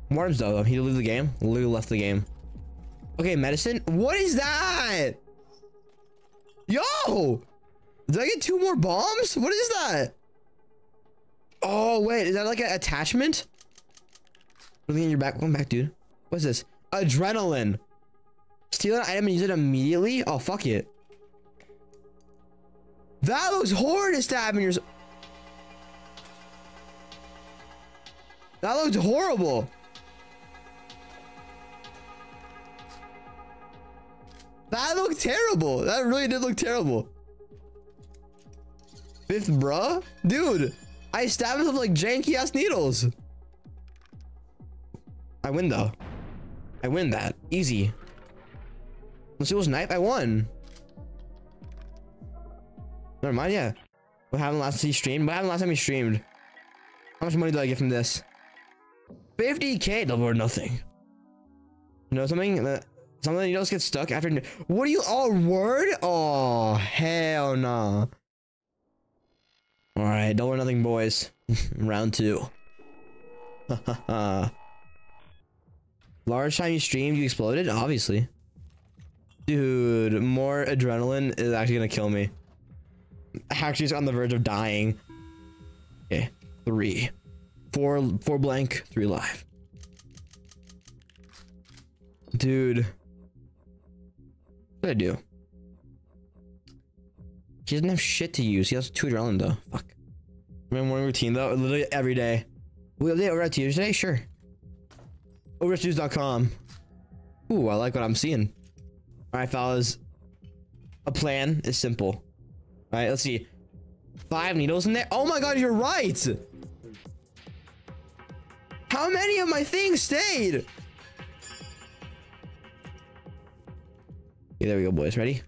Warms though. He leave the game. Literally left the game. Okay, medicine. What is that? Yo! Did I get 2 more bombs? What is that? Oh, wait. Is that like an attachment? Looking in your back. Welcome back, dude. What's this? Adrenaline. Steal an item and use it immediately? Oh, fuck it. That looks horrid to stab in your... That looks horrible. That looked terrible. That really did look terrible. Fifth, bruh? Dude, I stabbed myself like janky-ass needles. I win, though. I win that. Easy. Let's see what's knife. I won. Never mind, yeah. What happened last time he streamed? What happened last time he streamed? How much money do I get from this? 50K, double or nothing. You know something? Something you don't get stuck after... What are you... all word? Oh, hell nah. All right, double or nothing, boys. Round 2. Large time you streamed, you exploded? Obviously. Dude, more adrenaline is actually gonna kill me. Actually, it's on the verge of dying. Okay, 3, 4 blank, 3 live. Dude. What did I do? He doesn't have shit to use. He has 2 adrenaline though. Fuck. My morning routine though, literally every day. We update over at Tuesday today? Sure. OverDRTuesday.com. Ooh, I like what I'm seeing. Alright, fellas. A plan is simple. Alright, let's see. 5 needles in there. Oh my god, you're right! How many of my things stayed? Yeah, there we go, boys. Ready?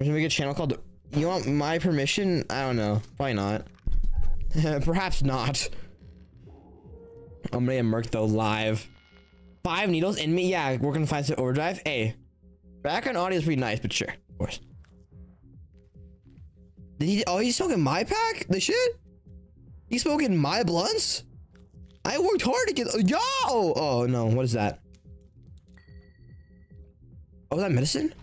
We're gonna make a channel called... You want my permission? I don't know. Probably not. Perhaps not. I'm gonna murk though live. 5 needles in me. Yeah, we're gonna find some overdrive. Hey, background audio is pretty nice, but sure, of course. Did he? Oh, he's smoking my pack. The shit. He's smoking my blunts. I worked hard to get. Yo. Oh no. What is that? Oh, is that medicine?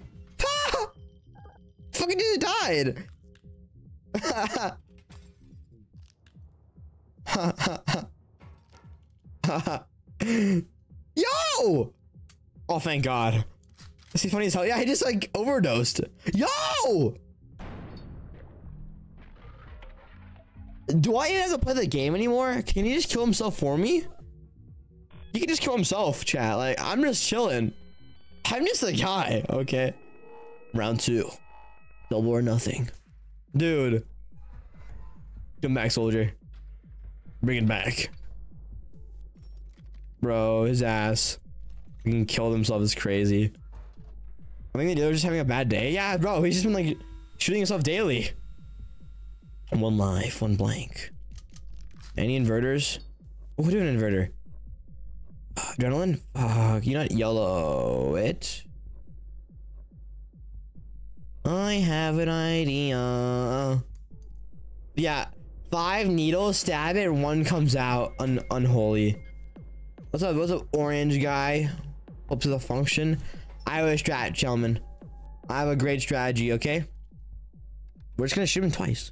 Fucking dude died. Yo! Oh, thank God. Is he funny as hell? Yeah, he just like overdosed. Yo! Do I even have to play the game anymore? Can he just kill himself for me? He can just kill himself, chat. Like, I'm just chilling. I'm just the guy. Okay. Round 2. Double or nothing. Dude. Come back, soldier. Bring it back. Bro, his ass. He can kill himself is crazy. I think the dealer's just having a bad day. Yeah, bro, he's just been like shooting himself daily. 1 life, 1 blank. Any inverters? Oh, we do an inverter. Adrenaline? Fuck, you not yellow it. I have an idea. Yeah, 5 needles, stab it, and 1 comes out unholy. What's up, orange guy? Up to the function. I have a strat, gentlemen. I have a great strategy, okay? We're just gonna shoot him twice.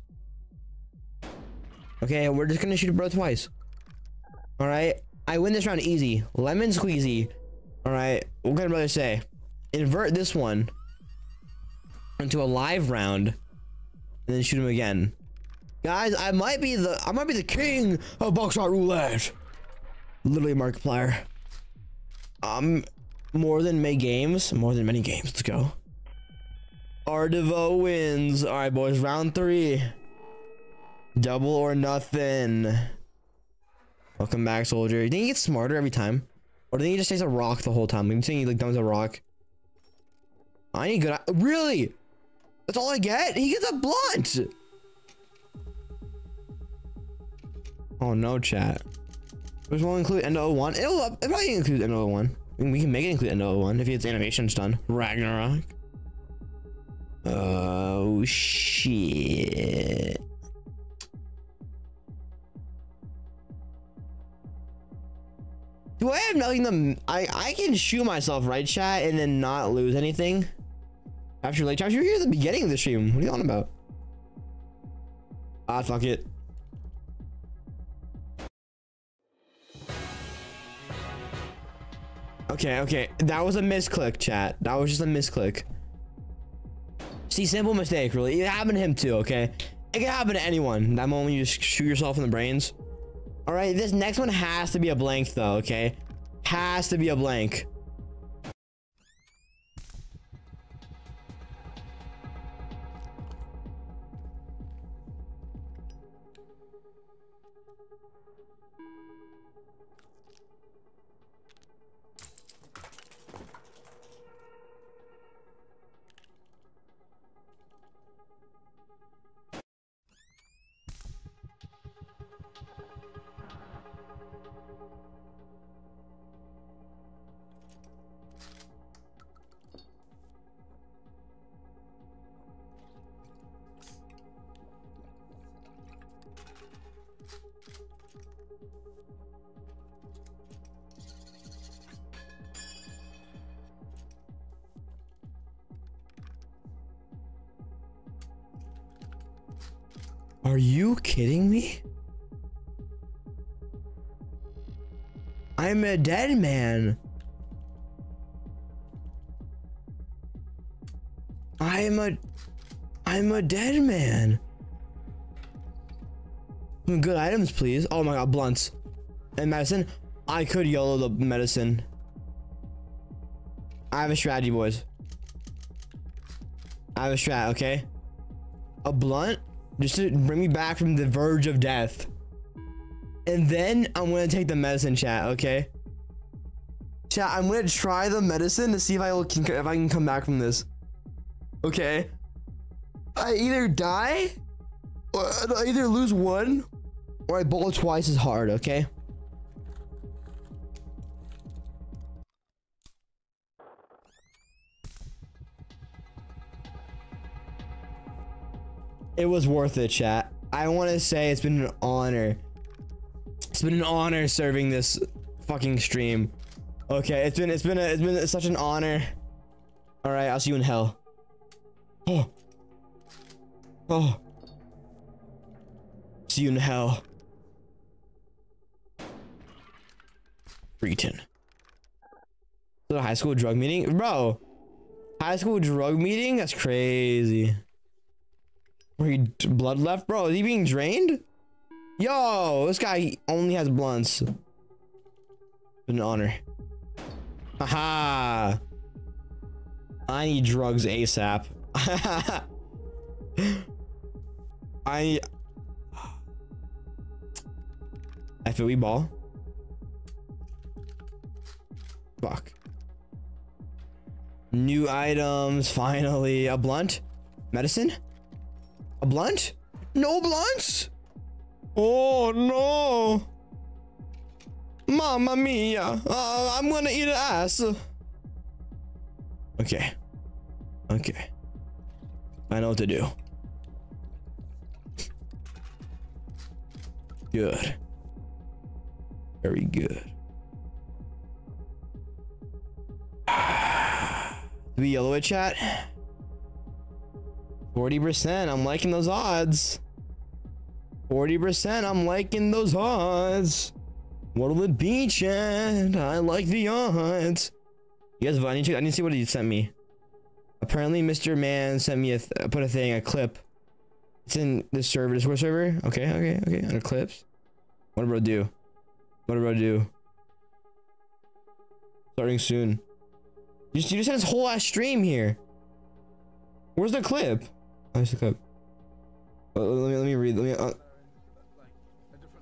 Okay, we're just gonna shoot him, bro, twice. All right, I win this round easy. Lemon squeezy. All right, what can brother say? Invert this one into a live round, and then shoot him again. Guys, I might be the king of Buckshot Roulette. Literally Markiplier. More than many games. Let's go. Ardevo wins. All right, boys, round three. Double or nothing. Welcome back, soldier. You think he gets smarter every time? Or do you think he just stays a rock the whole time? Like, you think he like dumps a rock? I need good. Really? That's all I get? He gets a blunt. Oh no, chat. Which will include N01. It'll probably include N01. I mean, we can make it include N01 if it's animations done. Ragnarok. Oh shit. Do I have nothing to? I can shoot myself, right, chat, and then not lose anything. After late chat, you're here at the beginning of the stream. What are you on about? Ah, fuck it. Okay, that was a misclick, chat. That was just a misclick. See, simple mistake, really. It happened to him too, okay? It can happen to anyone. That moment you just shoot yourself in the brains. All right, this next one has to be a blank though, okay? Has to be a blank. Are you kidding me? I'm a dead man. I'm a dead man. Good items, please. Oh my god, blunts. And medicine. I could YOLO the medicine. I have a strategy, boys. I have a strat, okay? A blunt? Just to bring me back from the verge of death. And then I'm gonna take the medicine, chat, okay? Chat, I'm gonna try the medicine to see if I can come back from this. Okay. I either die, or I either lose one, or I bowl twice as hard, okay? It was worth it, chat. I want to say it's been an honor. It's been an honor serving this fucking stream. Okay, it's been such an honor. All right, I'll see you in hell. Oh. Oh. See you in hell. Freaking. Is it a high school drug meeting? Bro. High school drug meeting? That's crazy. Were he blood left? Bro, is he being drained? Yo, this guy only has blunts. An honor. Haha. I need drugs ASAP. I feel we ball. Fuck. New items, finally. A blunt? Medicine? A blunt? No blunts? Oh no! Mamma mia! I'm gonna eat ass. Okay. Okay. I know what to do. Good. Very good. Do we yellow it, chat? 40%. I'm liking those odds. 40%. I'm liking those odds. What'll it be, Chad? I like the odds. You guys, I need to see what he sent me. Apparently, Mr. Man sent me a clip. It's in this server, Discord server. Okay, okay, okay. Under clips. What did bro do? What did bro do? Starting soon. You just had this whole ass stream here. Where's the clip? Oh, there's the clip. Let me read. Let me. A different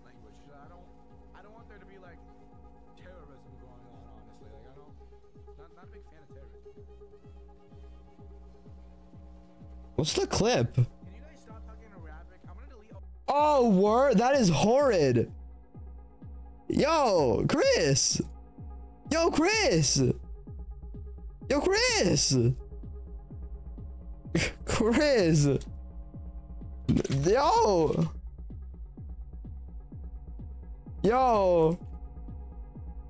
language. I don't want there to be like terrorism going on. Honestly, like not a big fan of terrorism. What's the clip? Can you guys stop talking Arabic? I'm gonna delete. Oh, word! That is horrid. Yo, Chris. Yo, Chris. Yo, Chris! Chris! Yo! Yo!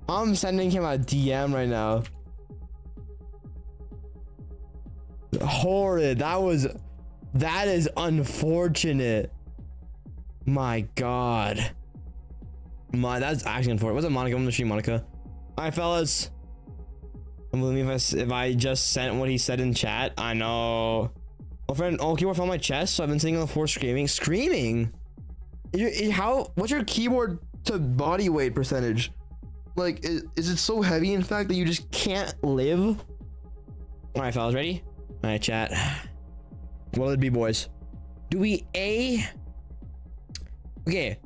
I'm sending him a DM right now. Horrid. That is unfortunate. My God. That's actually unfortunate. What's up, Monica? I'm on the stream, Monica. All right, fellas. I believe if I just sent what he said in chat. I know. Oh, friend, all keyboard fell on my chest, so I've been sitting on the floor screaming. Screaming? How? What's your keyboard to body weight percentage? Like, is it so heavy, in fact, that you just can't live? All right, fellas, ready? All right, chat. What'll it be, boys? Do we A? Okay.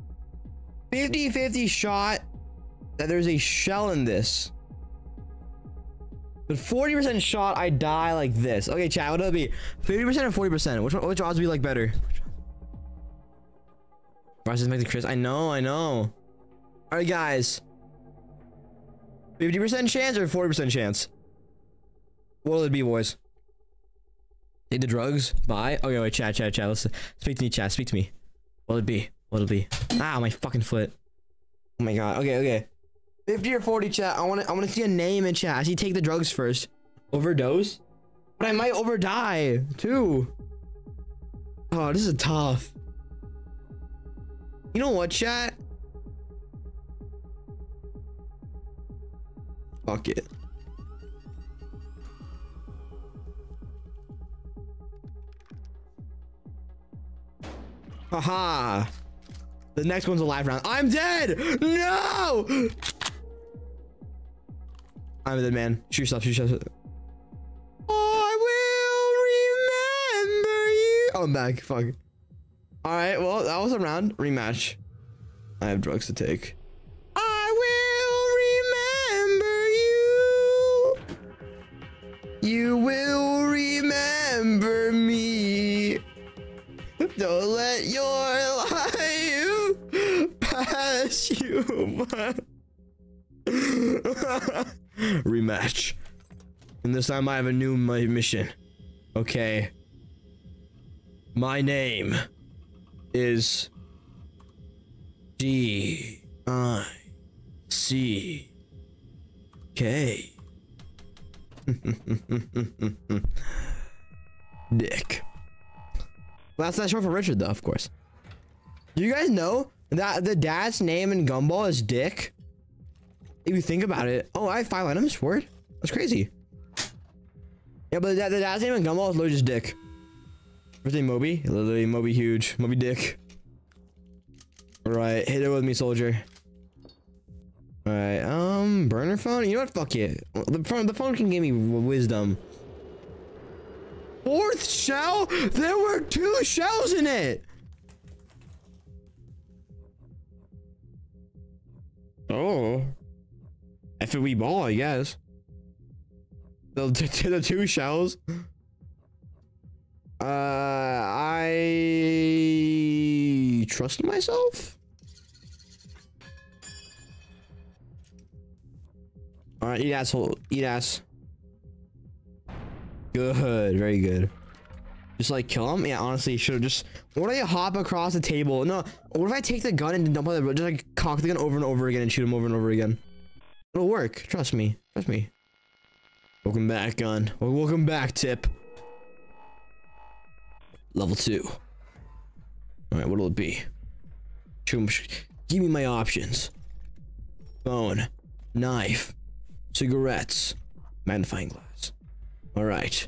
50-50 shot that there's a shell in this. But 40% shot, I die like this. Okay, chat, what would it be? 50% or 40%? Which odds would be like better? Bryce is making Chris. I know. All right, guys. 50% chance or 40% chance? What will it be, boys? Take the drugs. Bye. Okay, wait, chat. Let's speak to me, chat. Speak to me. What'll it be? What'll it be? Ah, my fucking foot. Oh my God. Okay. 50 or 40, chat. I want to see a name in chat. I see take the drugs first. Overdose? But I might overdie, too. Oh, this is tough. You know what, chat? Fuck it. Haha. The next one's a live round. I'm dead! No! I'm a dead man. Shoot yourself. I will remember you. Oh, I'm back. Fuck. All right. Well, that was a round. Rematch. I have drugs to take. I will remember you. You will remember me. Don't let your life pass you by. Rematch, and this time I have a new mission. Okay, my name is D-I-C-K. Dick. Well, that's not short for Richard, though, of course. Do you guys know that the dad's name in Gumball is Dick? If you think about it. Oh, I have 5 items. Word. That's crazy. Yeah, but the dad's name in Gumball is literally just Dick. What's his name, Moby? Literally, Moby huge. Moby Dick. Alright, hit it with me, soldier. Alright, burner phone? You know what? Fuck it. The phone can give me wisdom. 4th shell? There were 2 shells in it! Oh. If we ball, I guess. The 2 shells. I trust myself. All right, eat asshole, eat ass. Good, very good. Just like kill him. Yeah, honestly, should have just. What if I hop across the table? No. What if I take the gun and dump on the road? Just like cock the gun over and over again and shoot him over and over again. It'll work. Trust me. Trust me. Welcome back, gun. Welcome back, Tip. Level 2. All right, what'll it be? Give me my options. Phone, knife, cigarettes, magnifying glass. All right.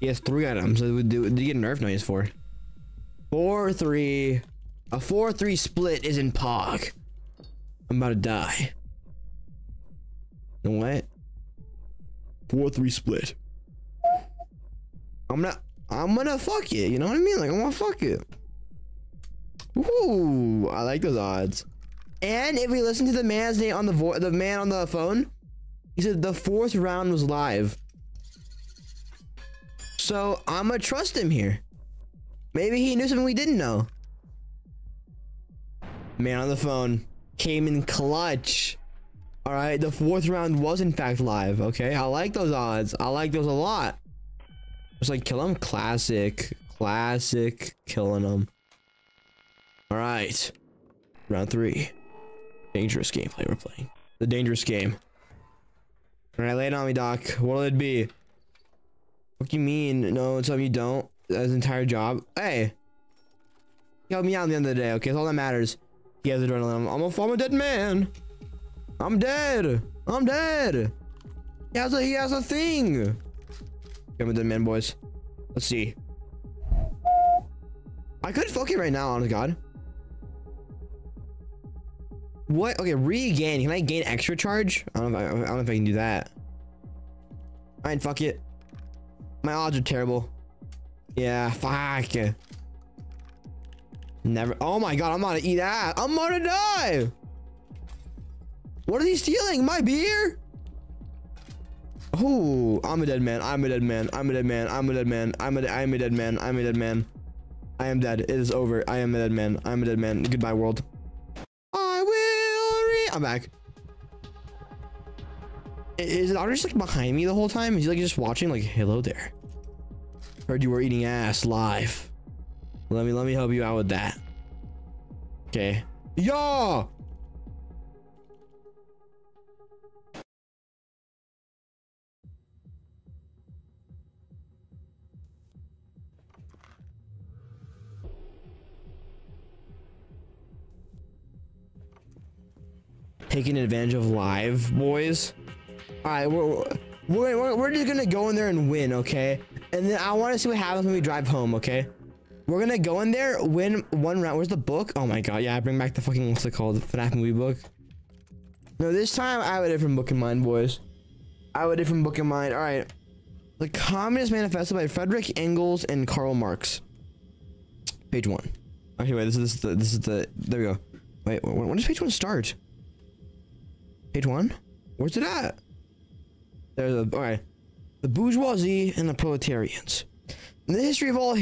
He has 3 items. What did he get nerf noise for? 4-3. A 4-3 split is in Pog. I'm about to die. You know what? 4-3 split. I'm gonna fuck it. You know what I mean? Like, I'm gonna fuck it. Ooh, I like those odds. And if we listen to the man's name on the man on the phone, he said the 4th round was live. So I'm gonna trust him here. Maybe he knew something we didn't know. Man on the phone came in clutch. All right, the 4th round was in fact live. Okay, I like those odds. I like those a lot. Just like kill him, classic killing him. All right, round 3. Dangerous gameplay we're playing. The dangerous game. All right, lay it on me, Doc. What'll it be? What do you mean? No, it's something you don't. That's his entire job. Hey, he helped me out at the end of the day. Okay, that's all that matters. He has adrenaline. I'm a dead man. I'm dead. He has a thing. I'm a dead man, boys. Let's see. I could fuck it right now, honest God. What? Okay, regain. Can I gain extra charge? I don't know if I can do that. All right, fuck it. My odds are terrible. Yeah, fuck. Never. Oh my God, I'm gonna eat that. I'm gonna die. What are they stealing? My beer? Oh, I'm a dead man. I am dead. It is over. I am a dead man. I'm a dead man. Goodbye, world. I'm back. Is the doctor just like behind me the whole time? Is he like just watching? Like, hello there. Heard you were eating ass live. Let me help you out with that. Okay. Yeah. Taking advantage of live, boys. All right, we're just gonna go in there and win, okay? And then I want to see what happens when we drive home, okay? We're gonna go in there, win one round. Where's the book? Oh my God, yeah, bring back the fucking, what's it called? The FNAF movie book. No, this time I have a different book in mind, boys. I have a different book in mind. All right, The Communist Manifesto by Friedrich Engels and Karl Marx. Page 1. Okay, wait, this is the there we go. Wait, when does page 1 start? Page 1? Where's it at? There's a, all right. The bourgeoisie and the proletarians. In the history of all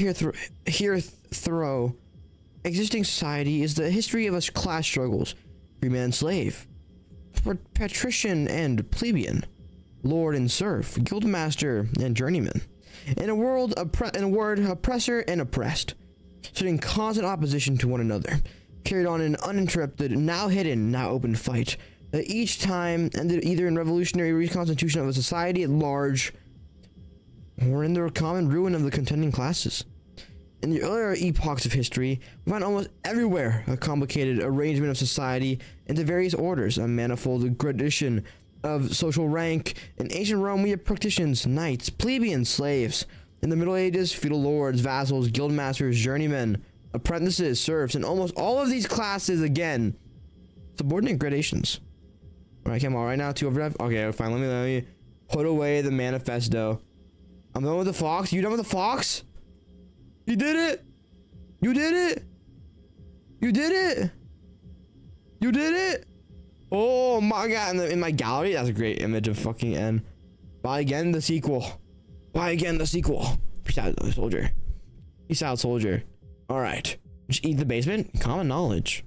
existing society is the history of us class struggles. Free man and slave. Patrician and plebeian. Lord and serf. Guildmaster and journeyman. In a word, oppressor and oppressed. Stood in constant opposition to one another. Carried on an uninterrupted, now hidden, now open fight. Each time ended either in revolutionary reconstitution of a society at large or in the common ruin of the contending classes. In the earlier epochs of history, we find almost everywhere a complicated arrangement of society into various orders, a manifold gradation of social rank. In ancient Rome, we have patricians, knights, plebeians, slaves. In the Middle Ages, feudal lords, vassals, guildmasters, journeymen, apprentices, serfs, and almost all of these classes, again, subordinate gradations. Alright, come on, right now, 2 overdrive. Okay, fine, let me put away the manifesto. I'm done with the fox. You done with the fox? You did it! You did it! You did it! You did it! Oh my God, in my gallery, that's a great image of fucking N. Buy again the sequel. Buy again the sequel. Peace out, soldier. Peace out, soldier. Alright. Just eat the basement? Common knowledge.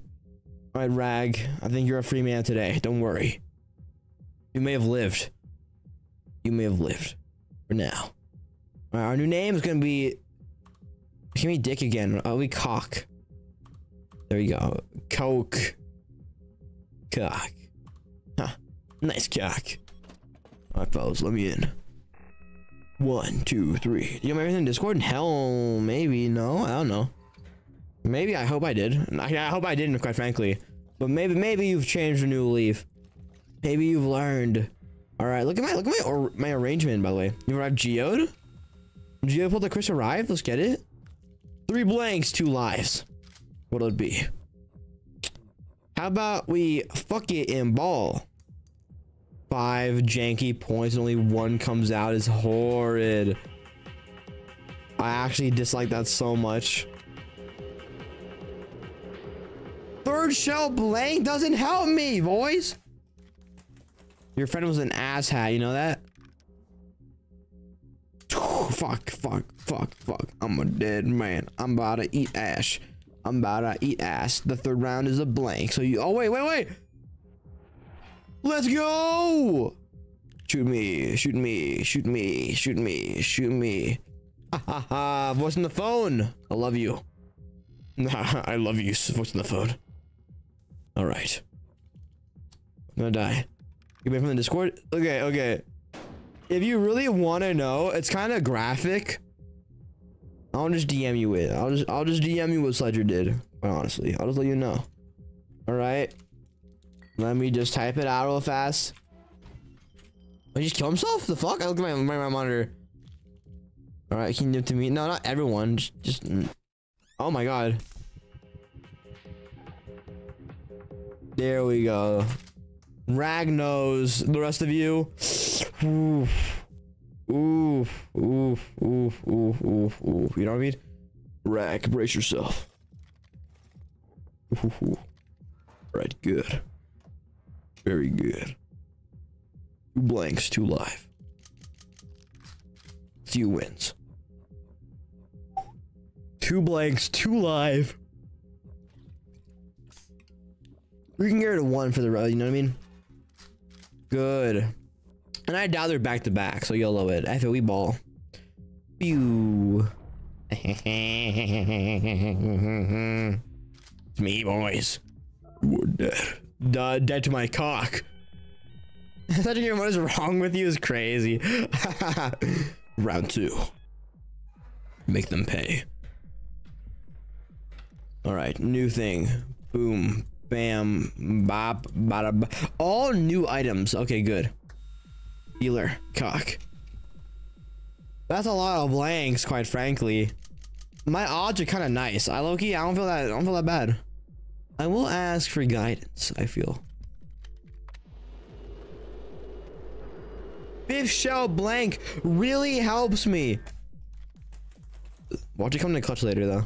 Alright, Rag, I think you're a free man today. Don't worry. You may have lived. You may have lived. For now. Alright, our new name is gonna be... Give me Dick again. Oh, we Cock. There you go. Coke. Cock. Huh. Nice cock. Alright, fellas, let me in. 1, 2, 3. Do you remember everything in Discord? Hell, maybe. No, I don't know. Maybe. I hope I did. I hope I didn't, quite frankly. But maybe you've changed a new leaf. Maybe you've learned. All right. Look at my arrangement, by the way. You arrived geode. Geode pulled the Chris arrived. Let's get it. 3 blanks, 2 lives. What'll it be? How about we fuck it and ball? 5 janky points and only 1 comes out is horrid. I actually dislike that so much. 3rd shell blank doesn't help me, boys. Your friend was an asshat, you know that? Fuck, fuck, fuck, fuck. I'm a dead man. I'm about to eat ash. I'm about to eat ass. The 3rd round is a blank. So you... Oh, wait, wait, wait. Let's go! Shoot me, shoot me, shoot me, shoot me, shoot me. Ha ha ha, voice on the phone. I love you. I love you, voice on the phone. All right. I'm gonna die. You been from the Discord? Okay, okay. If you really want to know, it's kind of graphic. I'll just DM you it. I'll just DM you what Sledger did. Well, honestly, I'll just let you know. All right. Let me just type it out real fast. Did he just kill himself? The fuck? I look at my monitor. All right, can you give it to me? No, not everyone. Just. Oh my god. There we go. Ragnos, the rest of you. Oof. Oof. Oof. Oof. Oof. Oof. Oof. You know what I mean? Rack, brace yourself. Oof, oof, oof. Right, good. Very good. 2 blanks, 2 live. Few wins. 2 blanks, 2 live. We can get rid of 1 for the row, you know what I mean? Good. And I doubt they're back to back, so YOLO it. I feel we ball. Pew. It's me, boys. We're dead. Duh, dead to my cock. Sledger, what is wrong with you is crazy. Round 2. Make them pay. All right, new thing. Boom, bam, bop, bada, bop. All new items. Okay, good. Dealer, cock. That's a lot of blanks, quite frankly. My odds are kind of nice. I low-key, I don't feel that bad. I will ask for guidance, I feel. 5th shell blank really helps me. Watch it come to clutch later, though.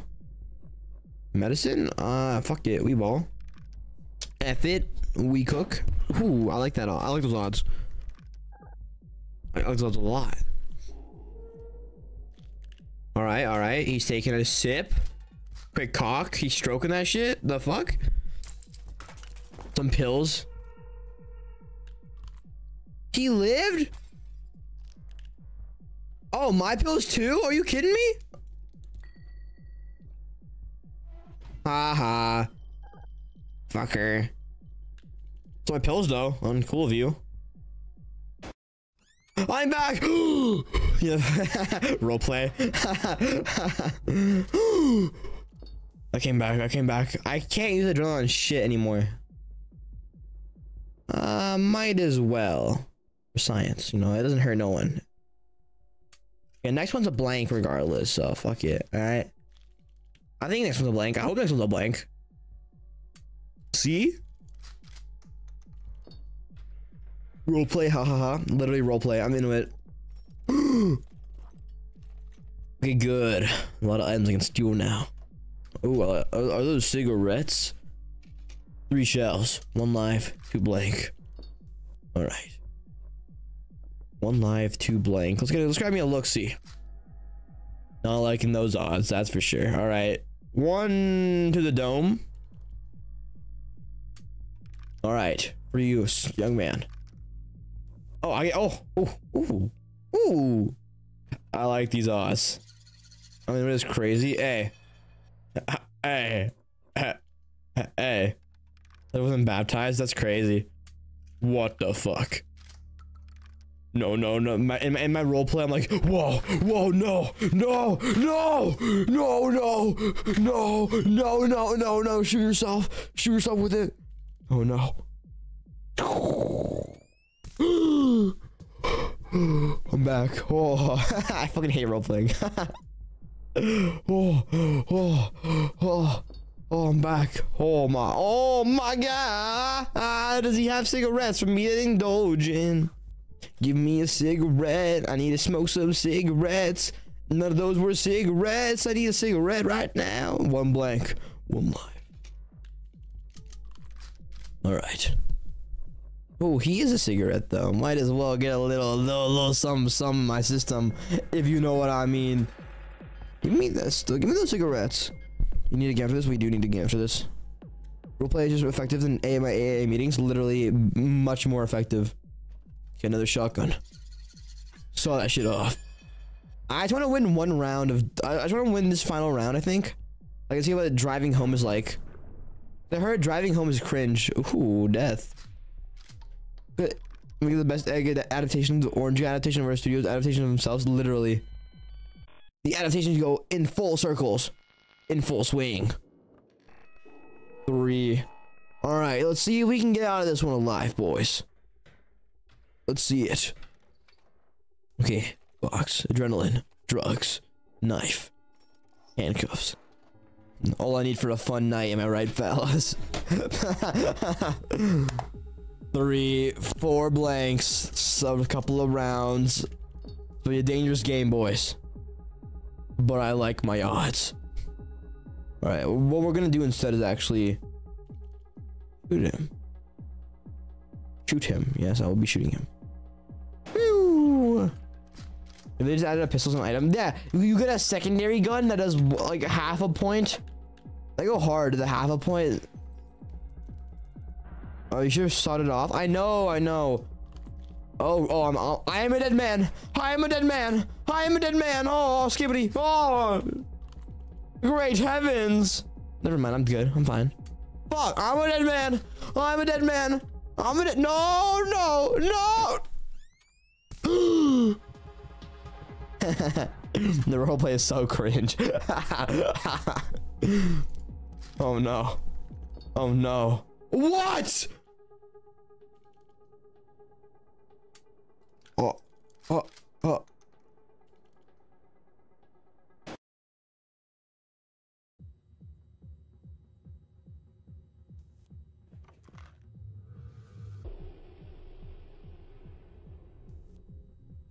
Medicine? Fuck it. We ball. F it. We cook. Ooh, I like that. I like those odds. I like those odds a lot. Alright, alright. He's taking a sip. Quick cock, he's stroking that shit. The fuck? Some pills. He lived? Oh, my pills too? Are you kidding me? Haha. Fucker. It's my pills though. Uncool of you. I'm back! Yeah. Roleplay. I came back, I came back. I can't use adrenaline on shit anymore. Might as well. For science, you know, it doesn't hurt no one. Yeah, next one's a blank regardless, so fuck it, alright? I think next one's a blank. I hope next one's a blank. See? Roleplay, ha ha ha. Literally roleplay, I'm into it. Okay, good. A lot of items I can steal now. Oh, are those cigarettes? 3 shells, 1 live, 2 blank. All right. 1 live, 2 blank. Let's get it. Let's grab me a look-see. Not liking those odds, that's for sure. All right. 1 to the dome. All right, for you, young man. Oh, ooh. I like these odds. I mean, it is crazy. Hey. Hey, hey, I wasn't baptized. That's crazy. What the fuck? No. In my roleplay, I'm like, whoa, no. Shoot yourself with it. Oh, no. I'm back. Oh, I fucking hate roleplaying. Oh, I'm back. Oh my God. Does he have cigarettes for me to indulge in? Give me a cigarette. I need to smoke some cigarettes. None of those were cigarettes. I need a cigarette right now. One blank, one life. All right. Oh, he is a cigarette though. Might as well get a little something in my system, if you know what I mean. Give me this. Give me those cigarettes. You need to get after this. We do need to get after this. Roleplay is just effective than AMA meetings. Literally, much more effective. Okay, another shotgun. Saw that shit off. I just want to win one round of. I just want to win this final round. I think. I can see what driving home is like. I heard driving home is cringe. Ooh, death. But we get the best adaptation, the orange adaptation of our studios, adaptation of themselves. Literally, the adaptations go in full circles, in full swing. 3. All right, let's see if we can get out of this one alive, boys. Let's see it. Okay, box, adrenaline, drugs, knife, handcuffs. All I need for a fun night, am I right, fellas? 3, 4 blanks, so a couple of rounds. It'll be a dangerous game, boys. But I like my odds. All right, what we're gonna do instead is actually shoot him. Shoot him. Yes, I will be shooting him. Woo! If they just added a pistol as an item, yeah, you get a secondary gun that does like half a point. They go hard to the half a point. Oh, you should have shot it off. I know. Oh, I am a dead man. I am a dead man. Oh, skibbity. Oh, great heavens. Never mind. I'm good. I'm fine. Fuck. I'm a dead man. No. The roleplay is so cringe. Oh no. What? Oh.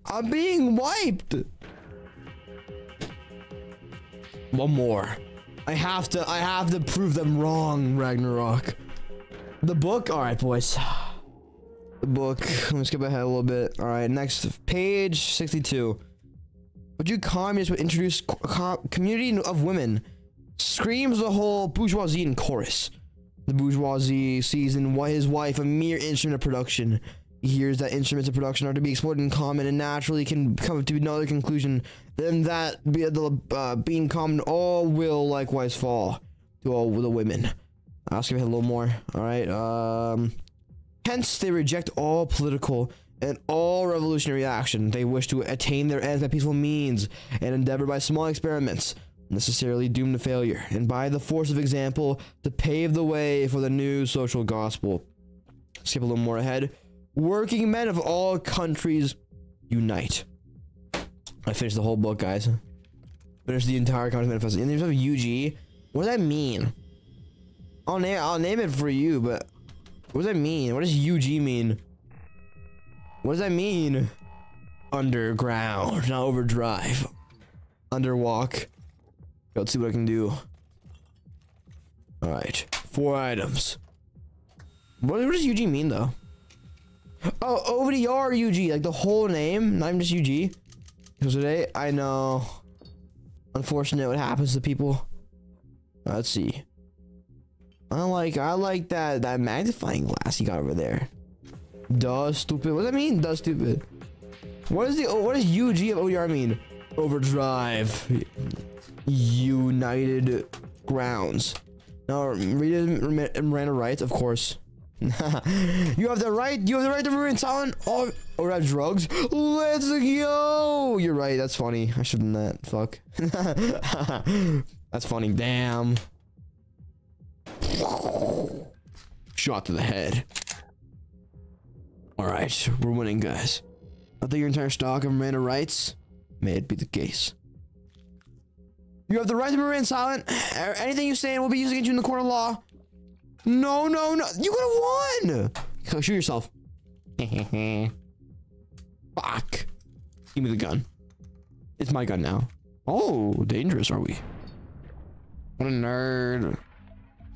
I'm being wiped. One more. I have to prove them wrong, Ragnarok. The book. All right, boys. The book. I'm gonna skip ahead a little bit. All right, next page 62. Would you communists would introduce community of women? Screams the whole bourgeoisie in chorus. The bourgeoisie sees in his wife a mere instrument of production. He hears that instruments of production are to be exploited in common, and naturally can come to another conclusion. Then that being common, all will likewise fall to all the women. I'll skip ahead a little more. All right. Hence, they reject all political and all revolutionary action. They wish to attain their ends by peaceful means and endeavor by small experiments, necessarily doomed to failure, and by the force of example to pave the way for the new social gospel. Skip a little more ahead. Working men of all countries unite. I finished the whole book, guys. Finished the entire Communist Manifesto. In terms of UG, what does that mean? I'll name it for you, but what does that mean? What does UG mean? What does that mean? Underground, not overdrive. Underwalk. Let's see what I can do. All right, 4 items. What does UG mean though? Oh, OVDR UG, like the whole name, not even just UG. Because today, I know. Unfortunate what happens to people. Let's see. I like that magnifying glass he got over there. Duh, stupid. What does that mean? Duh, stupid. What does UG of ODR mean? Overdrive. United Grounds. Now, Miranda writes, of course. You have the right to remain silent. Or have drugs? Let's go! You're right, that's funny. I shouldn't that. Fuck. That's funny. Damn. Shot to the head. Alright, we're winning, guys. I think your entire stock of Miranda rights. May it be the case. You have the right to remain silent. Anything you say will be used against you in the court of law. No, no, no. You could have won! Go shoot yourself. Fuck. Give me the gun. It's my gun now. Oh, dangerous, are we? What a nerd.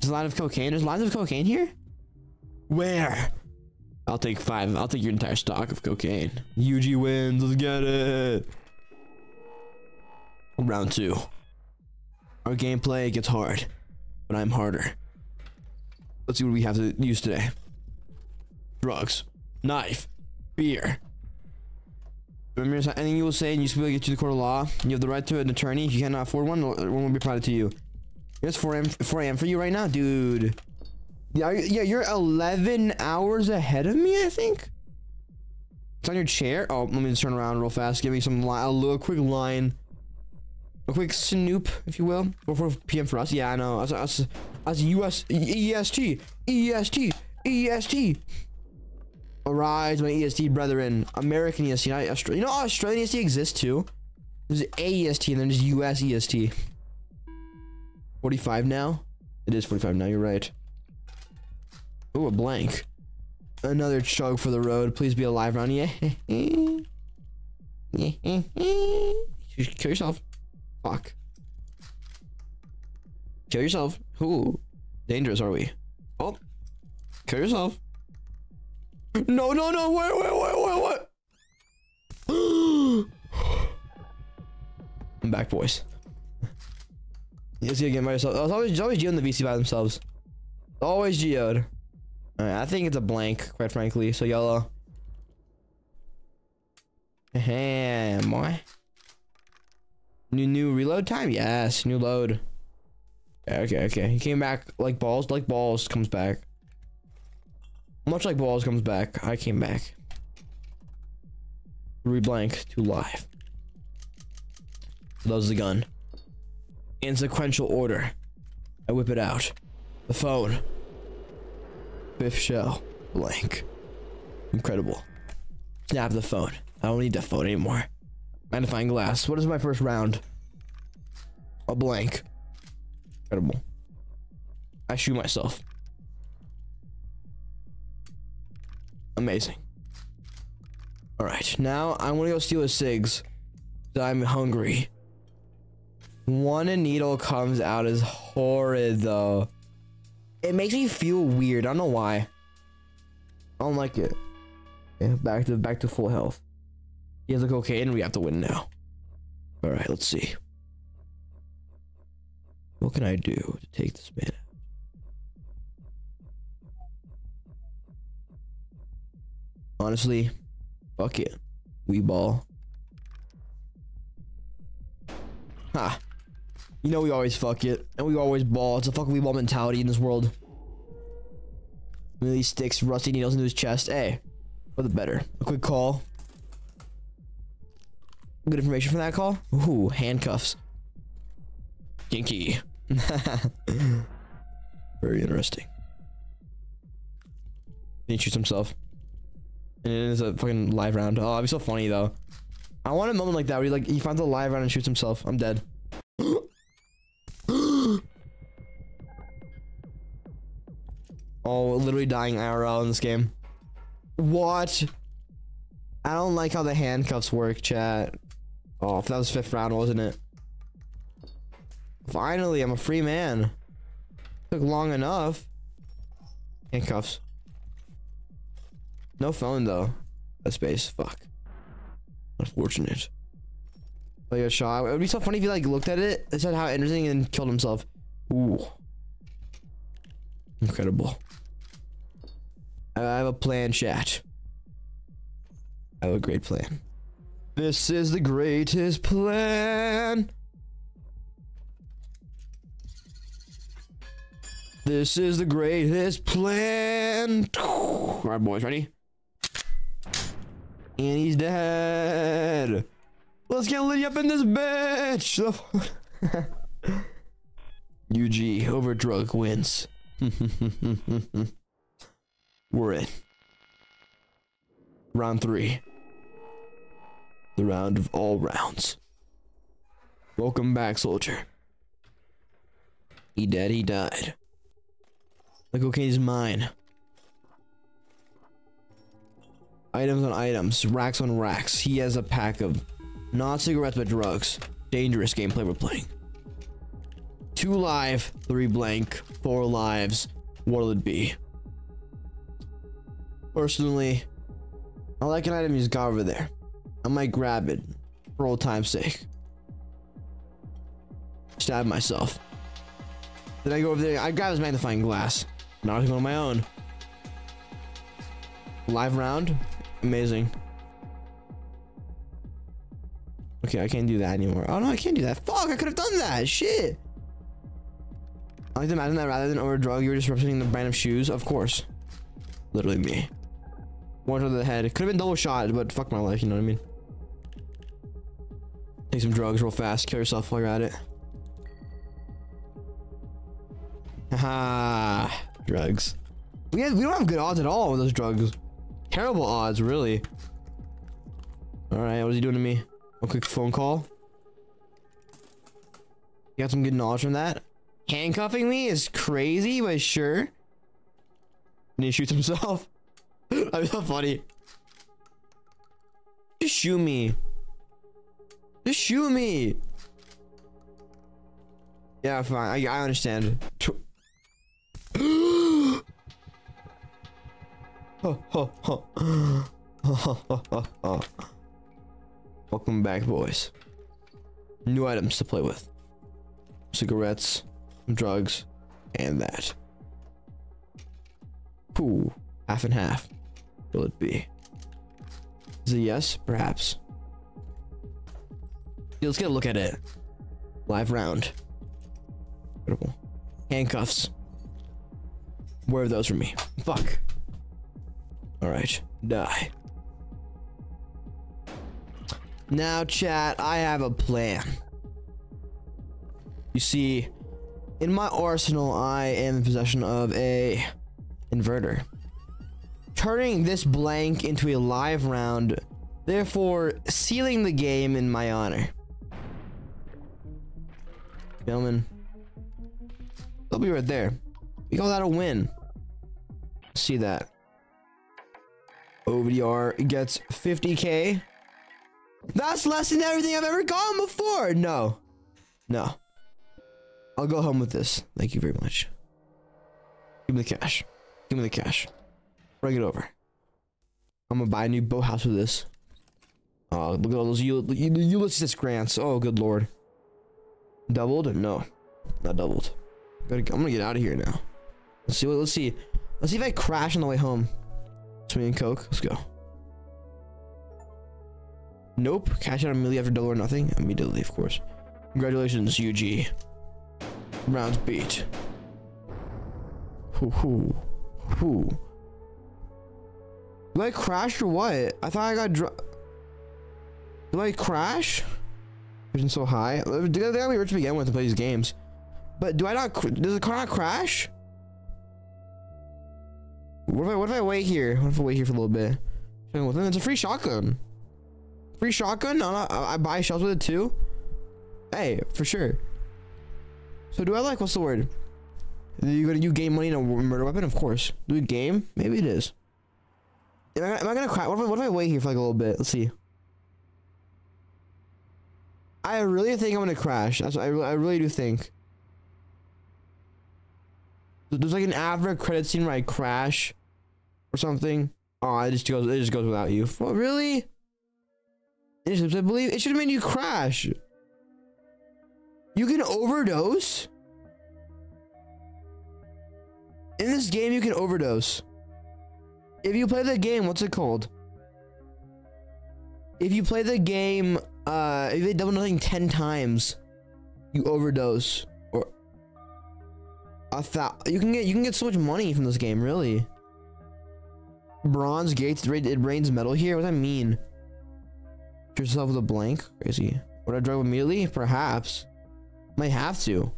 There's a lot of cocaine. There's lots of cocaine here? Where? I'll take 5. I'll take your entire stock of cocaine. Yuji wins. Let's get it. Round 2. Our gameplay gets hard, but I'm harder. Let's see what we have to use today. Drugs. Knife. Beer. Remember anything you will say and you will get to the court of law. You have the right to an attorney. If you cannot afford one will be provided to you. It's 4 a.m. for you right now, dude. Yeah, you're 11 hours ahead of me, I think. It's on your chair. Oh, let me just turn around real fast. Give me some a quick snoop, if you will. 4 p.m. for us. Yeah, I know. Us US EST. EST. EST. Arise, my EST brethren. American EST. You know, Australian EST exists too. There's AEST and then there's US EST. 45 now? It is 45 now, you're right. Ooh, a blank. Another chug for the road. Please be alive around here. Kill yourself. Fuck. Kill yourself. Ooh. Dangerous, are we? Oh. Kill yourself. No, no, no. What? I'm back, boys. Let's get by yourself. It's always Geo in the VC by themselves. Always Geo'd. Alright, I think it's a blank, quite frankly. So YOLO. Boy. New reload time? Yes, new load. Okay. He came back like balls. Like balls comes back. Much like balls comes back. I came back. 3 blank, 2 live. Loads the gun. In sequential order. I whip it out. The phone. 5th shell. Blank. Incredible. Snap the phone. I don't need the phone anymore. Magnifying glass. What is my first round? A blank. Incredible. I shoot myself. Amazing. Alright, now I want to go steal his cigs. I'm hungry. One a needle comes out is horrid though. It makes me feel weird. I don't know why. I don't like it. Yeah, back to full health. He has the cocaine. We have to win now. All right, let's see. What can I do to take this man out? Honestly, fuck it. We ball. Ha. You know we always fuck it, and we always ball. It's a fuck we ball mentality in this world. Really sticks rusty needles into his chest. Hey, for the better. A quick call. Good information from that call. Ooh, handcuffs. Kinky. Very interesting. He shoots himself. And it is a fucking live round. Oh, that'd be so funny though. I want a moment like that where he finds a live round and shoots himself. I'm dead. Oh, literally dying IRL in this game. What? I don't like how the handcuffs work, chat. Oh, that was 5th round, wasn't it? Finally, I'm a free man. Took long enough. Handcuffs. No phone, though. That's space. Fuck. Unfortunate. Like a shot. It would be so funny if he, looked at it. It said how interesting and killed himself. Ooh. Incredible. I have a plan, chat. I have a great plan. This is the greatest plan. This is the greatest plan. All right, boys, ready? And he's dead. Let's get Liddy up in this bitch. UG over drug wins. We're in. Round 3. The round of all rounds. Welcome back, soldier. He dead, he died. Like, okay, he's mine. Items on items, racks on racks. He has a pack of not cigarettes but drugs. Dangerous gameplay we're playing. 2 live, 3 blank, 4 lives. What'll it be? Personally, I like an item he's got over there. I might grab it for old time's sake. Stab myself. Then I go over there. I grab his magnifying glass. Not even on my own. Live round, amazing. Okay, I can't do that anymore. Oh no, I can't do that. Fuck, I could have done that. Shit. I like to imagine that rather than over drug, you were just representing the brand of shoes. Of course, literally me. One to the head. Could have been double shot, but fuck my life. You know what I mean? Take some drugs real fast. Kill yourself while you're at it. Haha, drugs. We don't have good odds at all with those drugs. Terrible odds, really. Alright, what is he doing to me? A quick phone call. You got some good knowledge from that. Handcuffing me is crazy, but sure. And he shoots himself. That's so funny. Just shoot me. Just shoot me. Yeah, fine. I understand. Welcome back, boys. New items to play with. Cigarettes, drugs, and that. Pooh. Half and half. Will it be? Is it yes? Perhaps. Yeah, let's get a look at it. Live round. Incredible. Handcuffs. Where are those for me? Fuck. Alright, die. Now, chat, I have a plan. You see, in my arsenal, I am in possession of a inverter. Turning this blank into a live round, therefore sealing the game in my honor. Gentlemen, they'll be right there. We call that a win. See that. OVDR gets 50K. That's less than everything I've ever gotten before. No, no. I'll go home with this. Thank you very much. Give me the cash. Give me the cash. Bring it over. I'm gonna buy a new boathouse with this. Oh, look at all those Ulysses grants. Oh, good lord. Doubled? No, not doubled. I'm gonna get out of here now. Let's see. Let's see. Let's see if I crash on the way home. Swing and coke. Let's go. Nope. Cash out immediately after double or nothing. Immediately, of course. Congratulations, UG. Rounds beat. Hoo hoo. Hoo. Do I crash or what? I thought I got dropped. Do I crash? Vision so high. They gotta be rich to begin with to play these games. But do I not? Does the car not crash? What if I wait here? What if I wait here for a little bit? It's a free shotgun. Free shotgun? No, I buy shells with it too. Hey, for sure. So do I like, what's the word? You game money in a murder weapon? Of course. Do we game? Maybe it is. Am I gonna cry? What if I wait here for like a little bit? Let's see. I really think I'm gonna crash. That's what I really do think. There's like an after credit scene where I crash or something. Oh, it just goes without you. What, really? I believe it should have made you crash. You can overdose? In this game, you can overdose. If you play the game, what's it called? If you play the game, if they double nothing 10 times, you overdose. Or you can get so much money from this game, really. Bronze gates, it rains metal here. What does that mean? Shoot yourself with a blank? Crazy. Would I drive immediately? Perhaps. Might have to.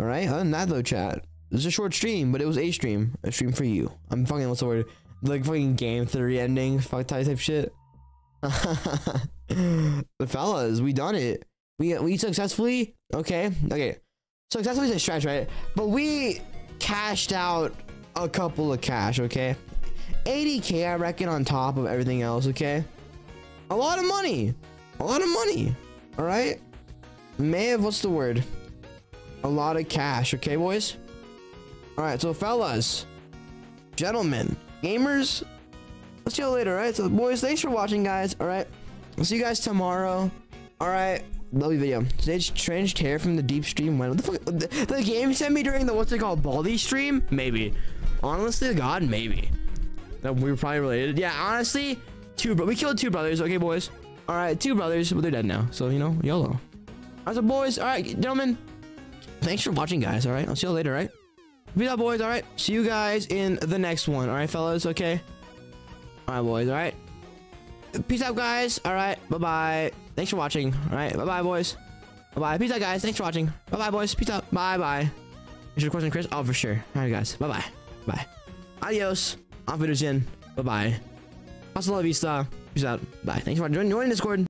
Alright, other than that though, chat. This is a short stream, but it was a stream. A stream for you. I'm fucking, what's the word? Like fucking Game Theory ending, fuck type shit. The fellas, we done it. We successfully, okay. Successfully is a stretch, right? But we cashed out a couple of cash, okay? 80K, I reckon, on top of everything else, okay? A lot of money. A lot of money. All right? May have, what's the word? A lot of cash, okay, boys? All right, so fellas, gentlemen, gamers, let's see you later, all right? So, boys, thanks for watching, guys, all right? I'll see you guys tomorrow, all right? Lovely video. Today's trenched hair from the deep stream went. What the fuck? The game sent me during the, what's it called, Baldy stream? Maybe. Honestly, God, maybe. That we were probably related. Yeah, honestly, we killed two brothers, okay, boys? All right, two brothers, but they're dead now. So, you know, YOLO. All right, so, boys, all right, gentlemen, thanks for watching, guys, all right? I'll see you later, all right? Peace out, boys, all right? See you guys in the next one, all right, fellas, okay? All right, boys, all right? Peace out, guys, all right? Bye-bye. Thanks for watching. All right. Bye-bye, boys. Bye-bye. Peace out, guys. Thanks for watching. Bye-bye, boys. Peace out. Bye-bye. Is your question, Chris? Oh, for sure. All right, guys. Bye-bye. Bye. Adios. Auf Wiedersehen. Bye-bye. Hasta la vista. Peace out. Bye. Thanks for joining Discord.